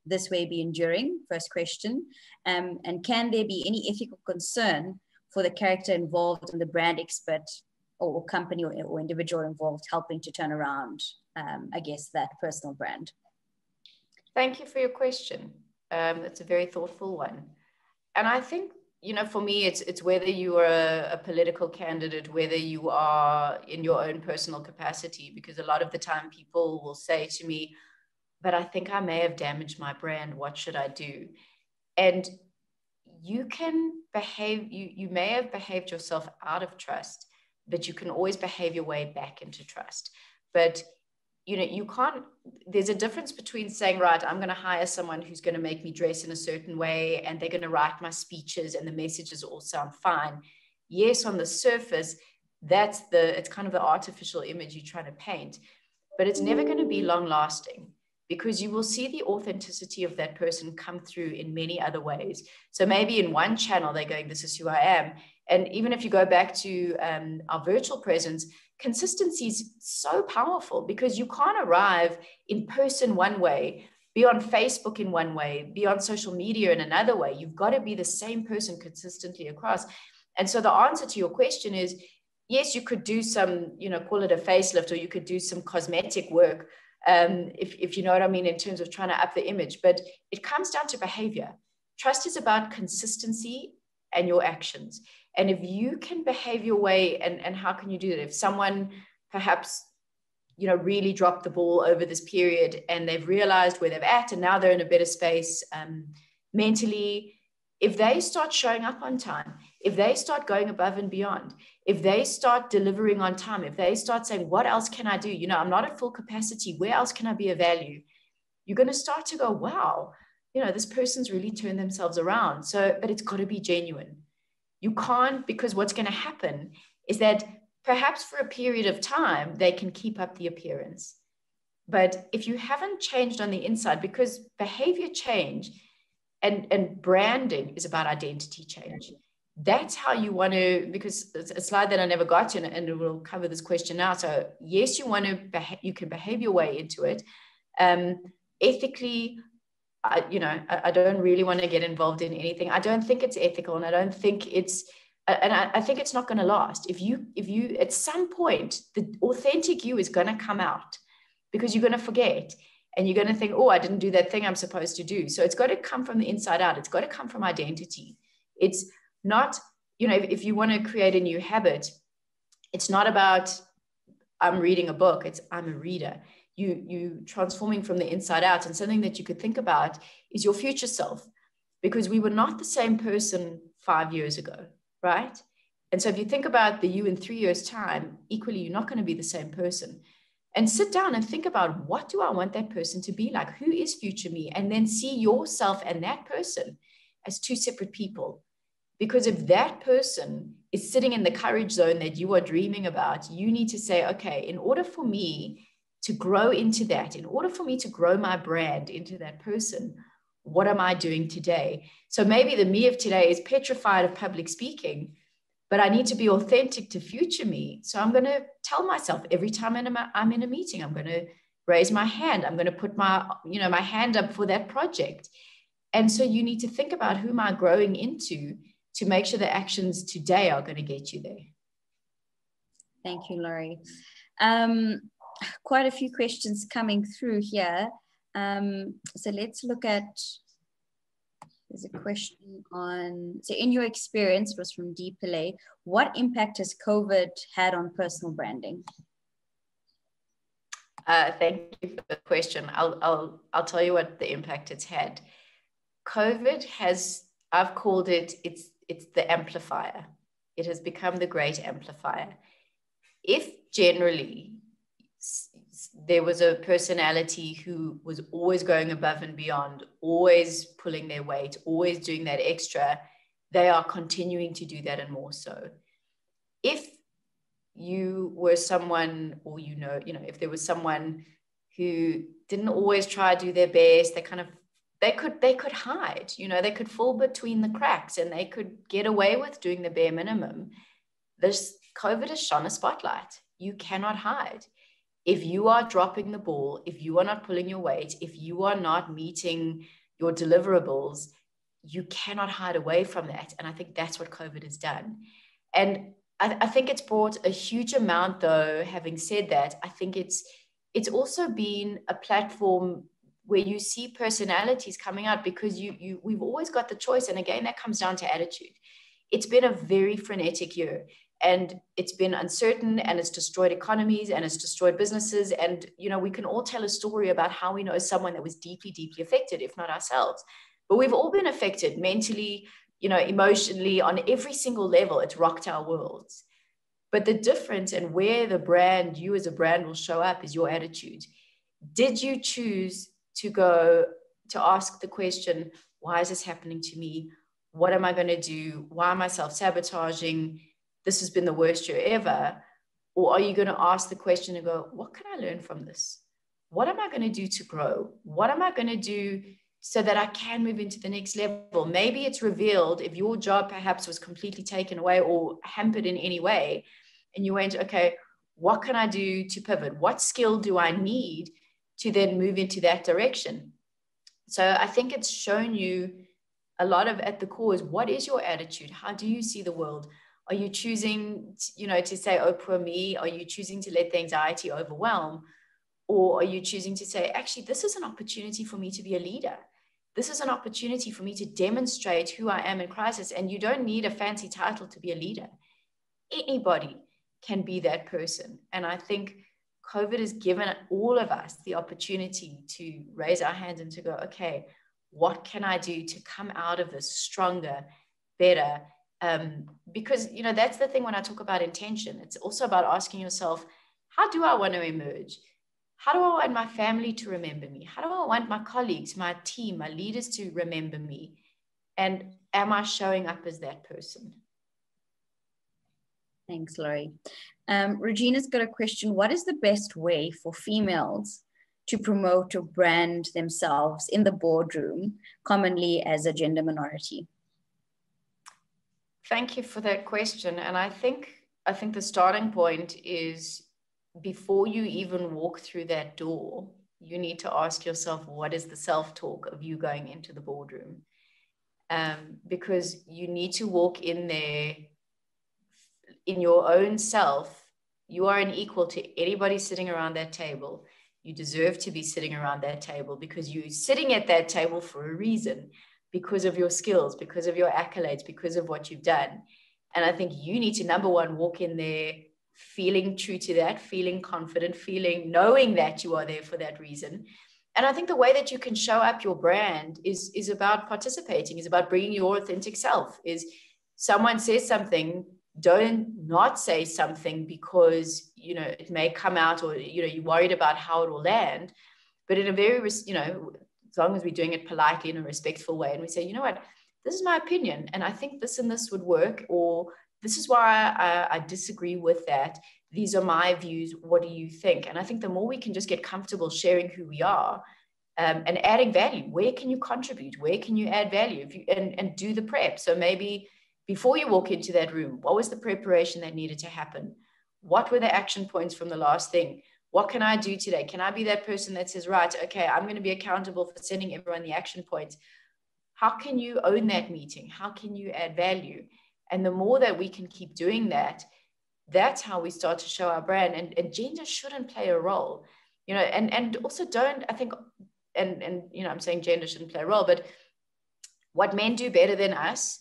this way be enduring? First question. Um, and can there be any ethical concern for the character involved and the brand expert or company or, or individual involved helping to turn around, um, I guess, that personal brand? Thank you for your question. Um, that's a very thoughtful one. And I think, you know, for me, it's it's whether you are a, a political candidate, whether you are in your own personal capacity, because a lot of the time people will say to me, but I think I may have damaged my brand. What should I do? And you can behave, you, you may have behaved yourself out of trust, but you can always behave your way back into trust. But, you know, you can't, there's a difference between saying, right, I'm going to hire someone who's going to make me dress in a certain way, and they're going to write my speeches and the messages all sound fine. Yes, on the surface, that's the, it's kind of the artificial image you're trying to paint, but it's never going to be long lasting, because you will see the authenticity of that person come through in many other ways. So maybe in one channel, they're going, this is who I am. And even if you go back to um, our virtual presence, consistency is so powerful, because you can't arrive in person one way, be on Facebook in one way, be on social media in another way. You've got to be the same person consistently across. And so the answer to your question is, yes, you could do some, you know, call it a facelift, or you could do some cosmetic work, Um, if, if you know what I mean, in terms of trying to up the image, but it comes down to behavior. Trust is about consistency and your actions. And if you can behave your way, and, and how can you do that? If someone perhaps, you know, really dropped the ball over this period, and they've realized where they're at, and now they're in a better space um, mentally, if they start showing up on time, if they start going above and beyond, if they start delivering on time, if they start saying, what else can I do? You know, I'm not at full capacity. Where else can I be of value? You're going to start to go, wow, you know, this person's really turned themselves around. So, but it's got to be genuine. You can't, because what's going to happen is that perhaps for a period of time, they can keep up the appearance. But if you haven't changed on the inside, because behavior change, And, and branding is about identity change. That's how you want to, because it's a slide that I never got to, and we'll cover this question now. So yes, you want to, beha- you can behave your way into it. Um, ethically, I, you know, I, I don't really want to get involved in anything. I don't think it's ethical, and I don't think it's, and I, I think it's not going to last. If you, if you, at some point, the authentic you is going to come out, because you're going to forget. And you're going to think, oh, I didn't do that thing I'm supposed to do. So it's got to come from the inside out. It's got to come from identity. It's not, you know, if, if you want to create a new habit, it's not about I'm reading a book. It's I'm a reader. You, you transforming from the inside out. And something that you could think about is your future self, because we were not the same person five years ago, right? And so if you think about the you in three years' time, equally, you're not going to be the same person. And sit down and think about, what do I want that person to be like? Who is future me? And then see yourself and that person as two separate people. Because if that person is sitting in the courage zone that you are dreaming about, you need to say, okay, in order for me to grow into that, in order for me to grow my brand into that person, what am I doing today? So maybe the me of today is petrified of public speaking, but I need to be authentic to future me. So I'm going to tell myself every time I'm in a meeting, I'm going to raise my hand. I'm going to put my, you know, my hand up for that project. And so you need to think about who am I growing into to make sure the actions today are going to get you there. Thank you, Lori. Um, quite a few questions coming through here. Um, so let's look at, there's a question on, so in your experience, it was from D. Pillay, what impact has COVID had on personal branding? Uh, thank you for the question. I'll, I'll, I'll tell you what the impact it's had. COVID has, I've called it, it's, it's the amplifier. It has become the great amplifier. If generally there was a personality who was always going above and beyond, always pulling their weight, always doing that extra, they are continuing to do that and more so. If you were someone, or you know, you know, if there was someone who didn't always try to do their best, they kind of, they could, they could hide, you know, they could fall between the cracks and they could get away with doing the bare minimum. This COVID has shone a spotlight. You cannot hide. If you are dropping the ball, if you are not pulling your weight, if you are not meeting your deliverables, you cannot hide away from that. And I think that's what COVID has done. And I, I think it's brought a huge amount, though. Having said that, I think it's it's also been a platform where you see personalities coming out, because you you we've always got the choice. And again, that comes down to attitude. It's been a very frenetic year. And it's been uncertain, and it's destroyed economies, and it's destroyed businesses. And, you know, we can all tell a story about how we know someone that was deeply, deeply affected, if not ourselves. But we've all been affected mentally, you know, emotionally, on every single level. It's rocked our worlds. But the difference, and where the brand, you as a brand, will show up, is your attitude. Did you choose to go to ask the question, why is this happening to me? What am I going to do? Why am I self-sabotaging? This has been the worst year ever. Or are you going to ask the question and go, what can I learn from this? What am I going to do to grow? What am I going to do so that I can move into the next level? Maybe it's revealed, if your job perhaps was completely taken away or hampered in any way, and you went, okay, what can I do to pivot? What skill do I need to then move into that direction? So I think it's shown you a lot of, at the core, is what is your attitude? How do you see the world? Are you choosing, you know, to say, oh, poor me? Are you choosing to let the anxiety overwhelm? Or are you choosing to say, actually, this is an opportunity for me to be a leader. This is an opportunity for me to demonstrate who I am in crisis. And you don't need a fancy title to be a leader. Anybody can be that person. And I think COVID has given all of us the opportunity to raise our hands and to go, okay, what can I do to come out of this stronger, better? Um, because, you know, that's the thing when I talk about intention. It's also about asking yourself, how do I want to emerge? How do I want my family to remember me? How do I want my colleagues, my team, my leaders to remember me? And am I showing up as that person? Thanks, Lori. Um, Regina's got a question. What is the best way for females to promote or brand themselves in the boardroom, commonly as a gender minority? Thank you for that question. And I think, I think the starting point is, before you even walk through that door, you need to ask yourself, what is the self-talk of you going into the boardroom? Um, because you need to walk in there in your own self. You are an equal to anybody sitting around that table. You deserve to be sitting around that table, because you're sitting at that table for a reason, because of your skills, because of your accolades, because of what you've done. And I think you need to, number one, walk in there feeling true to that, feeling confident, feeling, knowing that you are there for that reason. And I think the way that you can show up your brand is, is about participating, is about bringing your authentic self. Is someone says something, don't not say something because, you know, it may come out, or, you know, you're worried about how it will land. But in a very, you know, as long as we're doing it politely in a respectful way, and we say, you know what, this is my opinion, and I think this and this would work, or this is why I, I disagree with that. These are my views. What do you think? And I think the more we can just get comfortable sharing who we are, um, and adding value. Where can you contribute? Where can you add value? If you, and, and do the prep. So maybe before you walk into that room, what was the preparation that needed to happen? What were the action points from the last thing? What can I do today? Can I be that person that says, right, okay, I'm going to be accountable for sending everyone the action points. How can you own that meeting? How can you add value? And the more that we can keep doing that, that's how we start to show our brand. And, and gender shouldn't play a role, you know, and, and also don't, I think, and, and, you know, I'm saying gender shouldn't play a role, but what men do better than us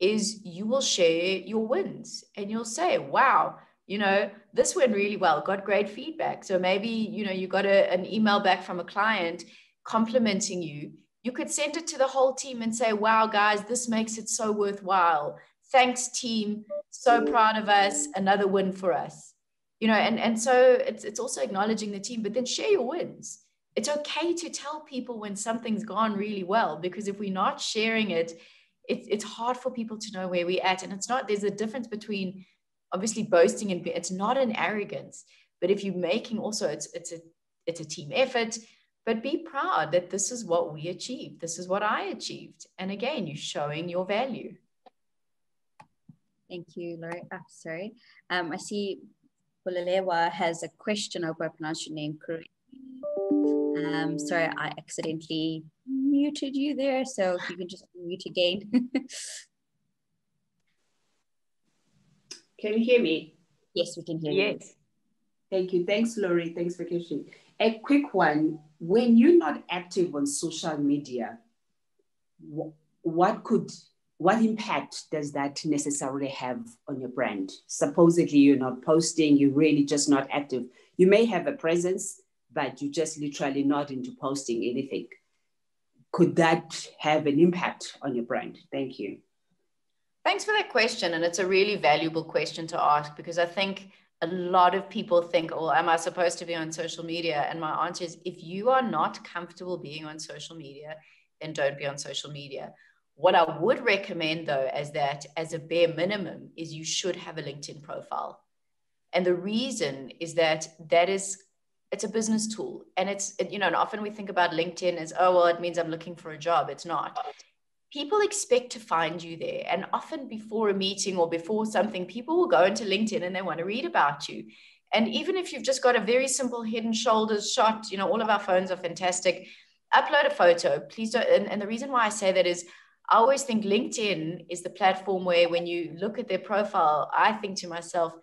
is you will share your wins and you'll say, wow, you know, this went really well, got great feedback. So maybe, you know, you got a, an email back from a client complimenting you. You could send it to the whole team and say, wow, guys, this makes it so worthwhile. Thanks, team. So proud of us. Another win for us. You know, and, and so it's, it's also acknowledging the team, but then share your wins. It's okay to tell people when something's gone really well, because if we're not sharing it, it it's hard for people to know where we're at. And it's not, there's a difference between obviously boasting and it's not an arrogance, but if you're making also, it's, it's, a, it's a team effort, but be proud that this is what we achieved. This is what I achieved. And again, you're showing your value. Thank you, Lori. Oh, sorry. Um, I see Bulalewa has a question. I hope I pronounced your name correctly. Um, sorry, I accidentally muted you there. So if you can just mute again. Can you hear me? Yes, we can hear you. Yes. Thank you. Thanks, Lori. Thanks for catching. A quick one. When you're not active on social media, what could, what impact does that necessarily have on your brand? Supposedly you're not posting, you're really just not active. You may have a presence, but you're just literally not into posting anything. Could that have an impact on your brand? Thank you. Thanks for that question. And it's a really valuable question to ask, because I think a lot of people think, oh, am I supposed to be on social media? And my answer is, if you are not comfortable being on social media, then don't be on social media. What I would recommend, though, is that as a bare minimum is you should have a LinkedIn profile. And the reason is that that is, it's a business tool. And it's, you know, and often we think about LinkedIn as, oh, well, it means I'm looking for a job. It's not. People expect to find you there. And often before a meeting or before something, people will go into LinkedIn and they want to read about you. And even if you've just got a very simple head and shoulders shot, you know, all of our phones are fantastic. Upload a photo, please don't. And, and the reason why I say that is, I always think LinkedIn is the platform where when you look at their profile, I think to myself,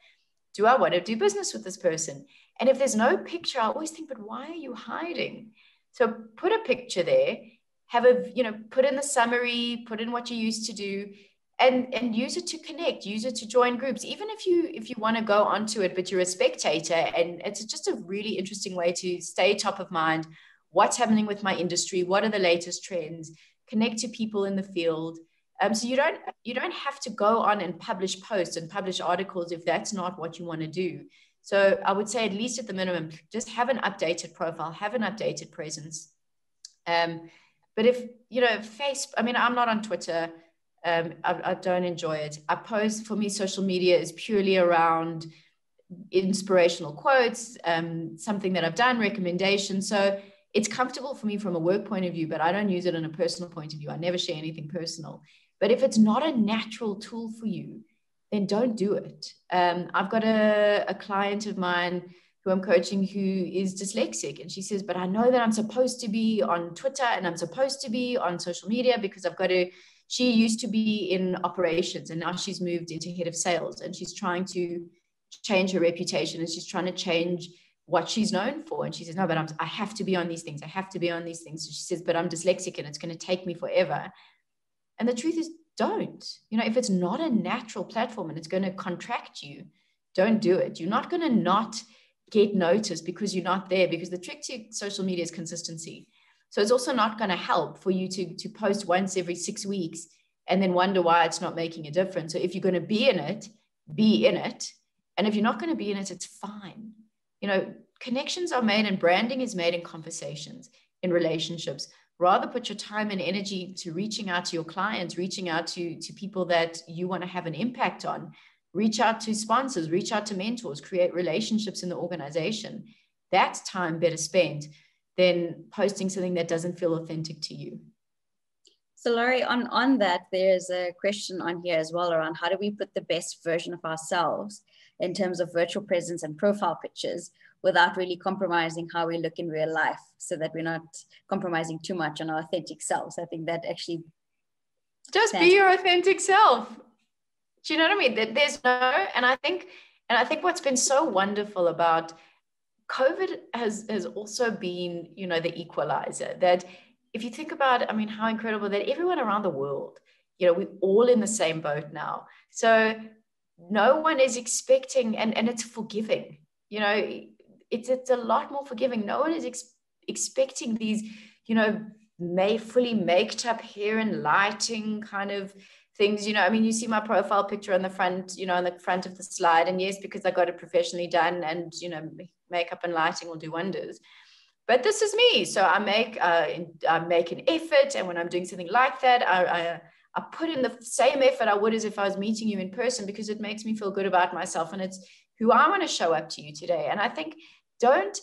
do I want to do business with this person? And if there's no picture, I always think, but why are you hiding? So put a picture there, have a, you know, put in the summary, put in what you used to do, and, and use it to connect, use it to join groups. Even if you, if you want to go onto it, but you're a spectator, and it's just a really interesting way to stay top of mind. What's happening with my industry? What are the latest trends? Connect to people in the field. Um, so you don't, you don't have to go on and publish posts and publish articles if that's not what you want to do. So I would say at least at the minimum, just have an updated profile, have an updated presence. Um, but if, you know, Facebook, I mean, I'm not on Twitter. Um, I, I don't enjoy it. I post, for me, social media is purely around inspirational quotes, um, something that I've done, recommendations. So it's comfortable for me from a work point of view, but I don't use it in a personal point of view. I never share anything personal. But if it's not a natural tool for you, then don't do it. Um, I've got a, a client of mine who I'm coaching who is dyslexic. And she says, but I know that I'm supposed to be on Twitter and I'm supposed to be on social media because I've got to, she used to be in operations and now she's moved into head of sales and she's trying to change her reputation and she's trying to change what she's known for. And she says, no, but I'm, I have to be on these things. I have to be on these things. So she says, but I'm dyslexic and it's going to take me forever. And the truth is, don't. You know, if it's not a natural platform and it's going to contract you, don't do it. You're not going to not get noticed because you're not there, because the trick to social media is consistency. So it's also not going to help for you to, to post once every six weeks and then wonder why it's not making a difference. So if you're going to be in it, be in it. And if you're not going to be in it, it's fine. You know, connections are made and branding is made in conversations, in relationships. Rather put your time and energy to reaching out to your clients, reaching out to, to people that you want to have an impact on. Reach out to sponsors, reach out to mentors, create relationships in the organization. That's time better spent than posting something that doesn't feel authentic to you. So Lori, on, on that, there's a question on here as well around how do we put the best version of ourselves in terms of virtual presence and profile pictures without really compromising how we look in real life, so that we're not compromising too much on our authentic selves. I think that actually— Just be your authentic self. Do you know what I mean? There's no, and I think And I think what's been so wonderful about COVID has, has also been, you know, the equalizer, that if you think about, I mean, how incredible that everyone around the world, you know, we're all in the same boat now. So no one is expecting, and, and it's forgiving, you know, it's, it's a lot more forgiving. No one is ex- expecting these, you know, may fully maked up hair and lighting kind of things, you know, I mean, you see my profile picture on the front, you know, on the front of the slide, and yes, because I got it professionally done, and, you know, makeup and lighting will do wonders, but this is me. So I make, uh, I make an effort. And when I'm doing something like that, I, I, I put in the same effort I would as if I was meeting you in person, because it makes me feel good about myself, and it's who I want to show up to you today. And I think don't,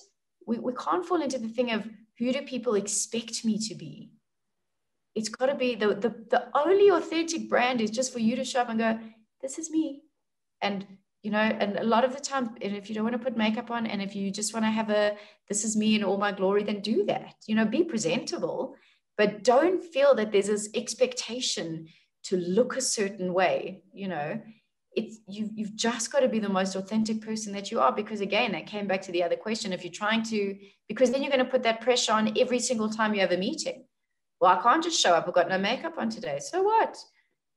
we, we can't fall into the thing of who do people expect me to be? It's got to be the, the, the only authentic brand is just for you to show up and go, this is me. And, you know, and a lot of the time, and if you don't want to put makeup on, and if you just want to have a, this is me in all my glory, then do that, you know, be presentable, but don't feel that there's this expectation to look a certain way. You know, it's, you, you've just got to be the most authentic person that you are, because again, that came back to the other question. If you're trying to, because then you're going to put that pressure on every single time you have a meeting. Well, I can't just show up. I've got no makeup on today. So what?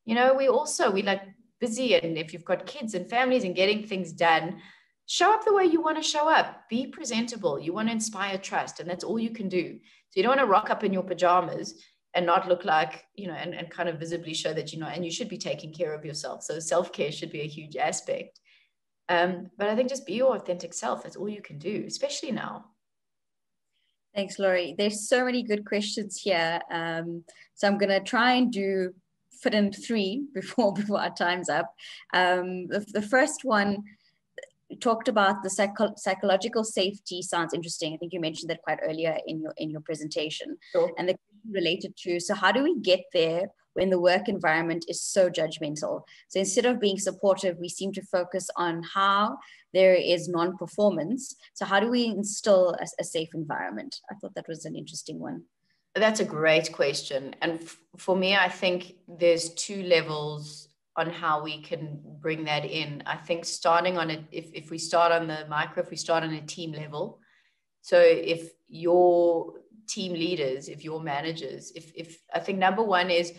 You know, we also, we like busy. And if you've got kids and families and getting things done, show up the way you want to show up. Be presentable. You want to inspire trust. And that's all you can do. So you don't want to rock up in your pajamas and not look like, you know, and, and kind of visibly show that, you know, and you should be taking care of yourself. So self-care should be a huge aspect. Um, but I think just be your authentic self. That's all you can do, especially now. Thanks, Lori. There's so many good questions here. Um, so I'm going to try and do fit in three before, before our time's up. Um, the, the first one talked about the psycho- psychological safety. Sounds interesting. I think you mentioned that quite earlier in your in your presentation. Sure. And the question related to, so how do we get there when the work environment is so judgmental? So instead of being supportive, we seem to focus on how there is non-performance. So how do we instill a, a safe environment? I thought that was an interesting one. That's a great question. And f- for me, I think there's two levels on how we can bring that in. I think starting on it, if, if we start on the micro, if we start on a team level. So if your team leaders, if your managers, if, if I think number one is,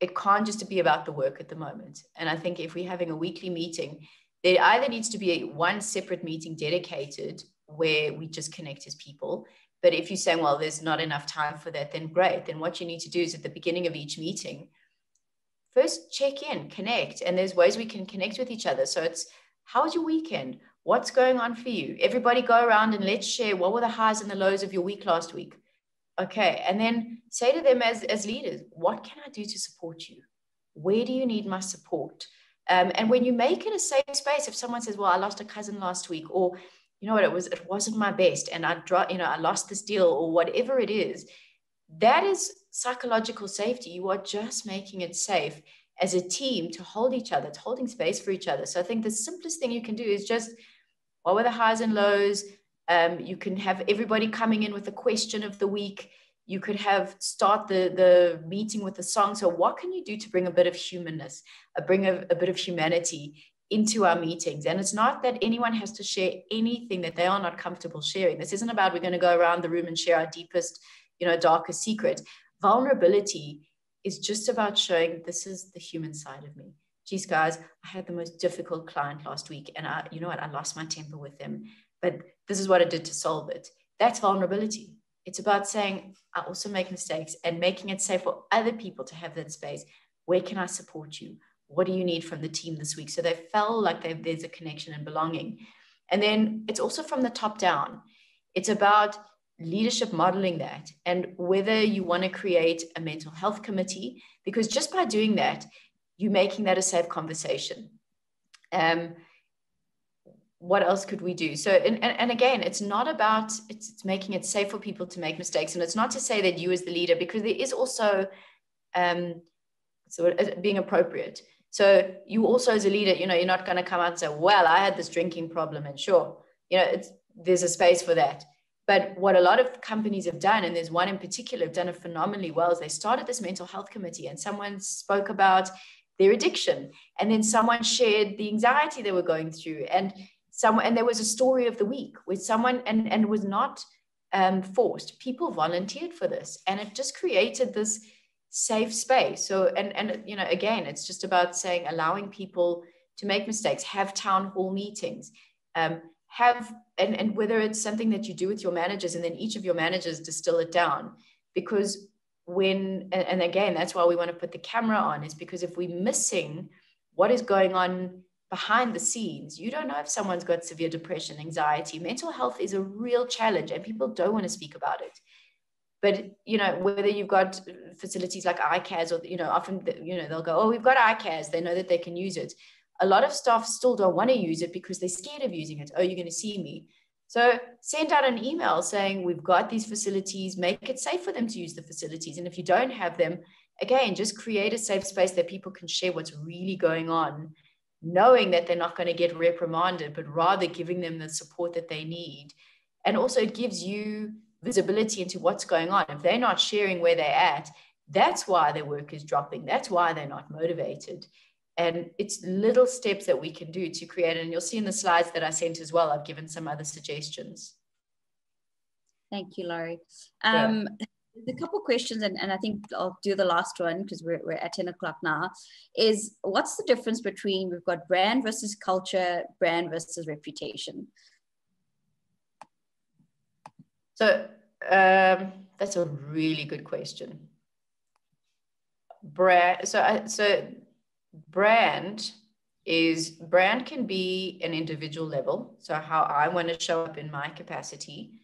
it can't just be about the work at the moment. And I think if we're having a weekly meeting, there either needs to be a one separate meeting dedicated where we just connect as people. But if you're saying, well, there's not enough time for that, then great. Then what you need to do is at the beginning of each meeting, first check in, connect. And there's ways we can connect with each other. So it's, how was your weekend? What's going on for you? Everybody go around and let's share what were the highs and the lows of your week last week. Okay, and then say to them as, as leaders, what can I do to support you? Where do you need my support? Um, and when you make it a safe space, if someone says, well, I lost a cousin last week, or you know what, it was, it wasn't my best, and I dro- you know, I lost this deal, or whatever it is, that is psychological safety. You are just making it safe as a team to hold each other, to holding space for each other. So I think the simplest thing you can do is just, what were the highs and lows? Um, you can have everybody coming in with a question of the week. You could have start the, the meeting with a song. So what can you do to bring a bit of humanness, a bring a, a bit of humanity into our meetings? And it's not that anyone has to share anything that they are not comfortable sharing. This isn't about we're going to go around the room and share our deepest, you know, darkest secret. Vulnerability is just about showing this is the human side of me. Geez, guys, I had the most difficult client last week, and I, you know what, I lost my temper with him. But this is what I did to solve it. That's vulnerability. It's about saying, I also make mistakes, and making it safe for other people to have that space. Where can I support you? What do you need from the team this week? So they felt like they, there's a connection and belonging. And then it's also from the top down. It's about leadership modeling that, and whether you want to create a mental health committee, because just by doing that, you're making that a safe conversation. Um, what else could we do? So, and, and, and again, it's not about, it's, it's making it safe for people to make mistakes. And it's not to say that you as the leader, because there is also um, so being appropriate. So you also as a leader, you know, you're not going to come out and say, well, I had this drinking problem, and sure, you know, it's, there's a space for that. But what a lot of companies have done, and there's one in particular, have done it phenomenally well, is they started this mental health committee, and someone spoke about their addiction. And then someone shared the anxiety they were going through. And some, and there was a story of the week with someone, and, and it was not um, forced. People volunteered for this. And it just created this safe space. So, and, and, you know, again, it's just about saying, allowing people to make mistakes, have town hall meetings, um, have, and, and whether it's something that you do with your managers, and then each of your managers distill it down. Because when, and again, that's why we want to put the camera on, is because if we're missing what is going on behind the scenes, you don't know if someone's got severe depression, anxiety. Mental health is a real challenge, and people don't want to speak about it. But, you know, whether you've got facilities like I C A S, or, you know, often, you know, they'll go, oh, we've got I C A S. They know that they can use it. A lot of staff still don't want to use it because they're scared of using it. Oh, you're going to see me. So send out an email saying, we've got these facilities, make it safe for them to use the facilities. And if you don't have them, again, just create a safe space that people can share what's really going on, knowing that they're not going to get reprimanded, but rather giving them the support that they need. And also it gives you visibility into what's going on. If they're not sharing where they're at, that's why their work is dropping. That's why they're not motivated. And it's little steps that we can do to create. And you'll see in the slides that I sent as well, I've given some other suggestions. Thank you, Lori. Um, yeah. A couple of questions, and, and I think I'll do the last one because we're, we're at ten o'clock now, is what's the difference between, we've got brand versus culture, brand versus reputation? So um, that's a really good question. Brand, so, I, so brand is, brand can be an individual level. So how I want to show up in my capacity.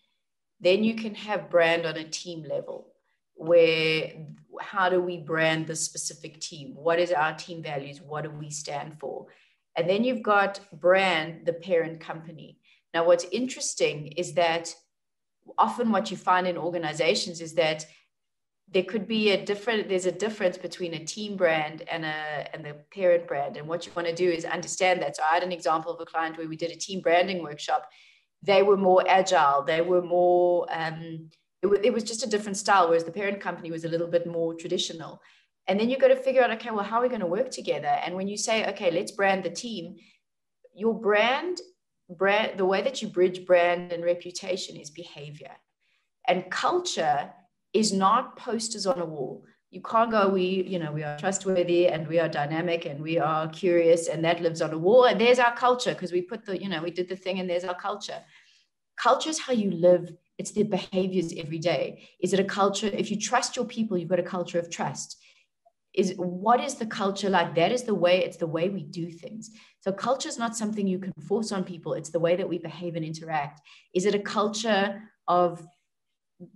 Then you can have brand on a team level, where how do we brand the specific team? What is our team values? What do we stand for? And then you've got brand, the parent company. Now, what's interesting is that often what you find in organizations is that there could be a different, there's a difference between a team brand and a and the parent brand. And what you want to do is understand that. So I had an example of a client where we did a team branding workshop. They were more agile. They were more, um, it, it was just a different style, whereas the parent company was a little bit more traditional. And then you've got to figure out, okay, well, how are we going to work together? And when you say, okay, let's brand the team, your brand, brand, the way that you bridge brand and reputation is behavior. And culture is not posters on a wall. You can't go, we, you know, we are trustworthy and we are dynamic and we are curious, and that lives on a wall. And there's our culture, because we put the, you know, we did the thing and there's our culture. Culture is how you live. It's the behaviors every day. Is it a culture? If you trust your people, you've got a culture of trust. Is what is the culture like? That is the way, it's the way we do things. So culture is not something you can force on people. It's the way that we behave and interact. Is it a culture of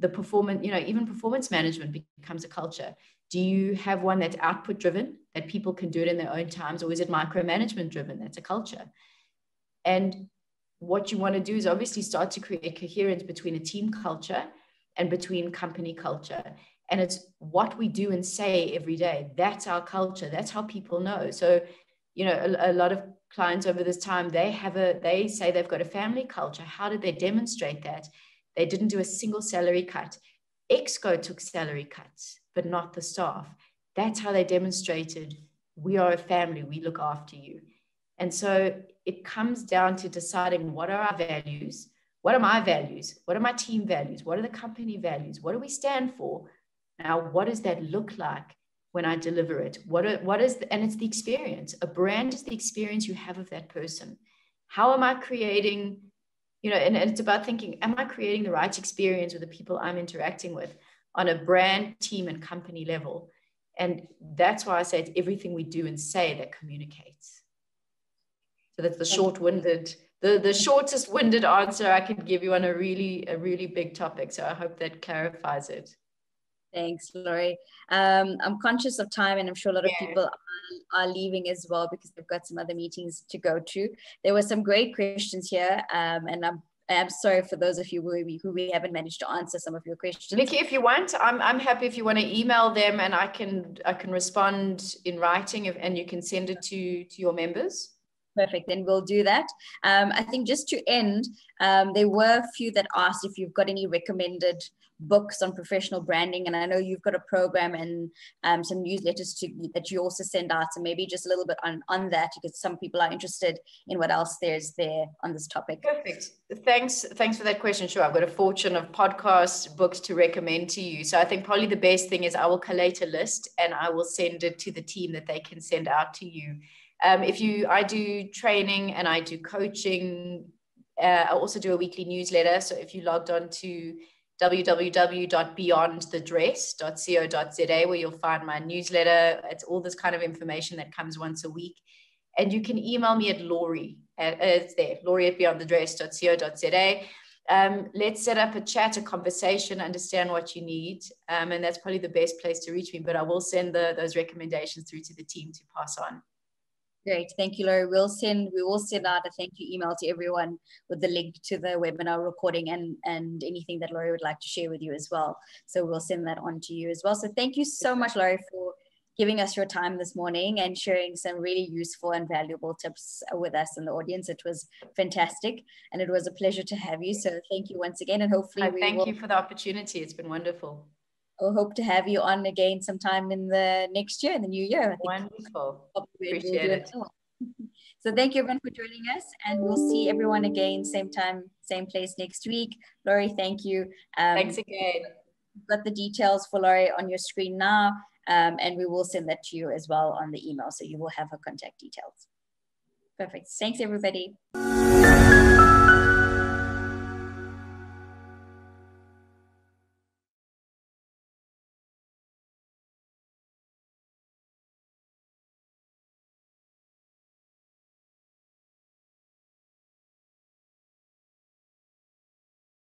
the performance, you know, even performance management becomes a culture. Do you have one that's output driven, that people can do it in their own times, or is it micromanagement driven? That's a culture. And what you want to do is obviously start to create coherence between a team culture and between company culture. And it's what we do and say every day. That's our culture. That's how people know. So, you know, a, a lot of clients over this time, they have a, they say they've got a family culture. How did they demonstrate that? They didn't do a single salary cut. Exco took salary cuts, but not the staff. That's how they demonstrated, we are a family, we look after you. And so it comes down to deciding, what are our values? What are my values? What are my team values? What are the company values? What do we stand for? Now, what does that look like when I deliver it? What, are, what is, the, and it's the experience. A brand is the experience you have of that person. How am I creating, you know, and, and it's about thinking, am I creating the right experience with the people I'm interacting with on a brand, team, and company level? And that's why I say it's everything we do and say that communicates. So that's the short-winded, the, the shortest-winded answer I could give you on a really, a really big topic. So I hope that clarifies it. Thanks, Lori. Um, I'm conscious of time, and I'm sure a lot of yeah. people are, are leaving as well because they've got some other meetings to go to. There were some great questions here, um, and I'm, I'm sorry for those of you who we, who we haven't managed to answer some of your questions. Nikki, if you want, I'm, I'm happy if you want to email them, and I can I can respond in writing, if, and you can send it to, to your members. Perfect. Then we'll do that. Um, I think just to end, um, there were a few that asked if you've got any recommended books on professional branding. And I know you've got a program and um, some newsletters to, that you also send out. So maybe just a little bit on, on that, because some people are interested in what else there's there on this topic. Perfect. Thanks. Thanks for that question. Sure. I've got a fortune of podcasts, books to recommend to you. So I think probably the best thing is I will collate a list and I will send it to the team that they can send out to you. Um, if you, I do training and I do coaching. Uh, I also do a weekly newsletter. So if you logged on to w w w dot beyond the dress dot co dot z a, where you'll find my newsletter. It's all this kind of information that comes once a week. And you can email me at Lori, at, uh, it's there, Lori at beyond the dress dot co dot z a. Um, let's set up a chat, a conversation, understand what you need. Um, and that's probably the best place to reach me, but I will send the, those recommendations through to the team to pass on. Great. Thank you, Lori. We'll send, we will send out a thank you email to everyone with the link to the webinar recording and, and anything that Lori would like to share with you as well. So we'll send that on to you as well. So thank you so much, Lori, for giving us your time this morning and sharing some really useful and valuable tips with us and the audience. It was fantastic. And it was a pleasure to have you. So thank you once again. And hopefully I we thank will, you for the opportunity. It's been wonderful. We'll hope to have you on again sometime in the next year, in the new year. I think. Wonderful. Appreciate it. So thank you everyone for joining us, and we'll see everyone again, same time, same place next week. Lori, thank you. Um, Thanks again. You've got the details for Lori on your screen now, um, and we will send that to you as well on the email, so you will have her contact details. Perfect. Thanks, everybody.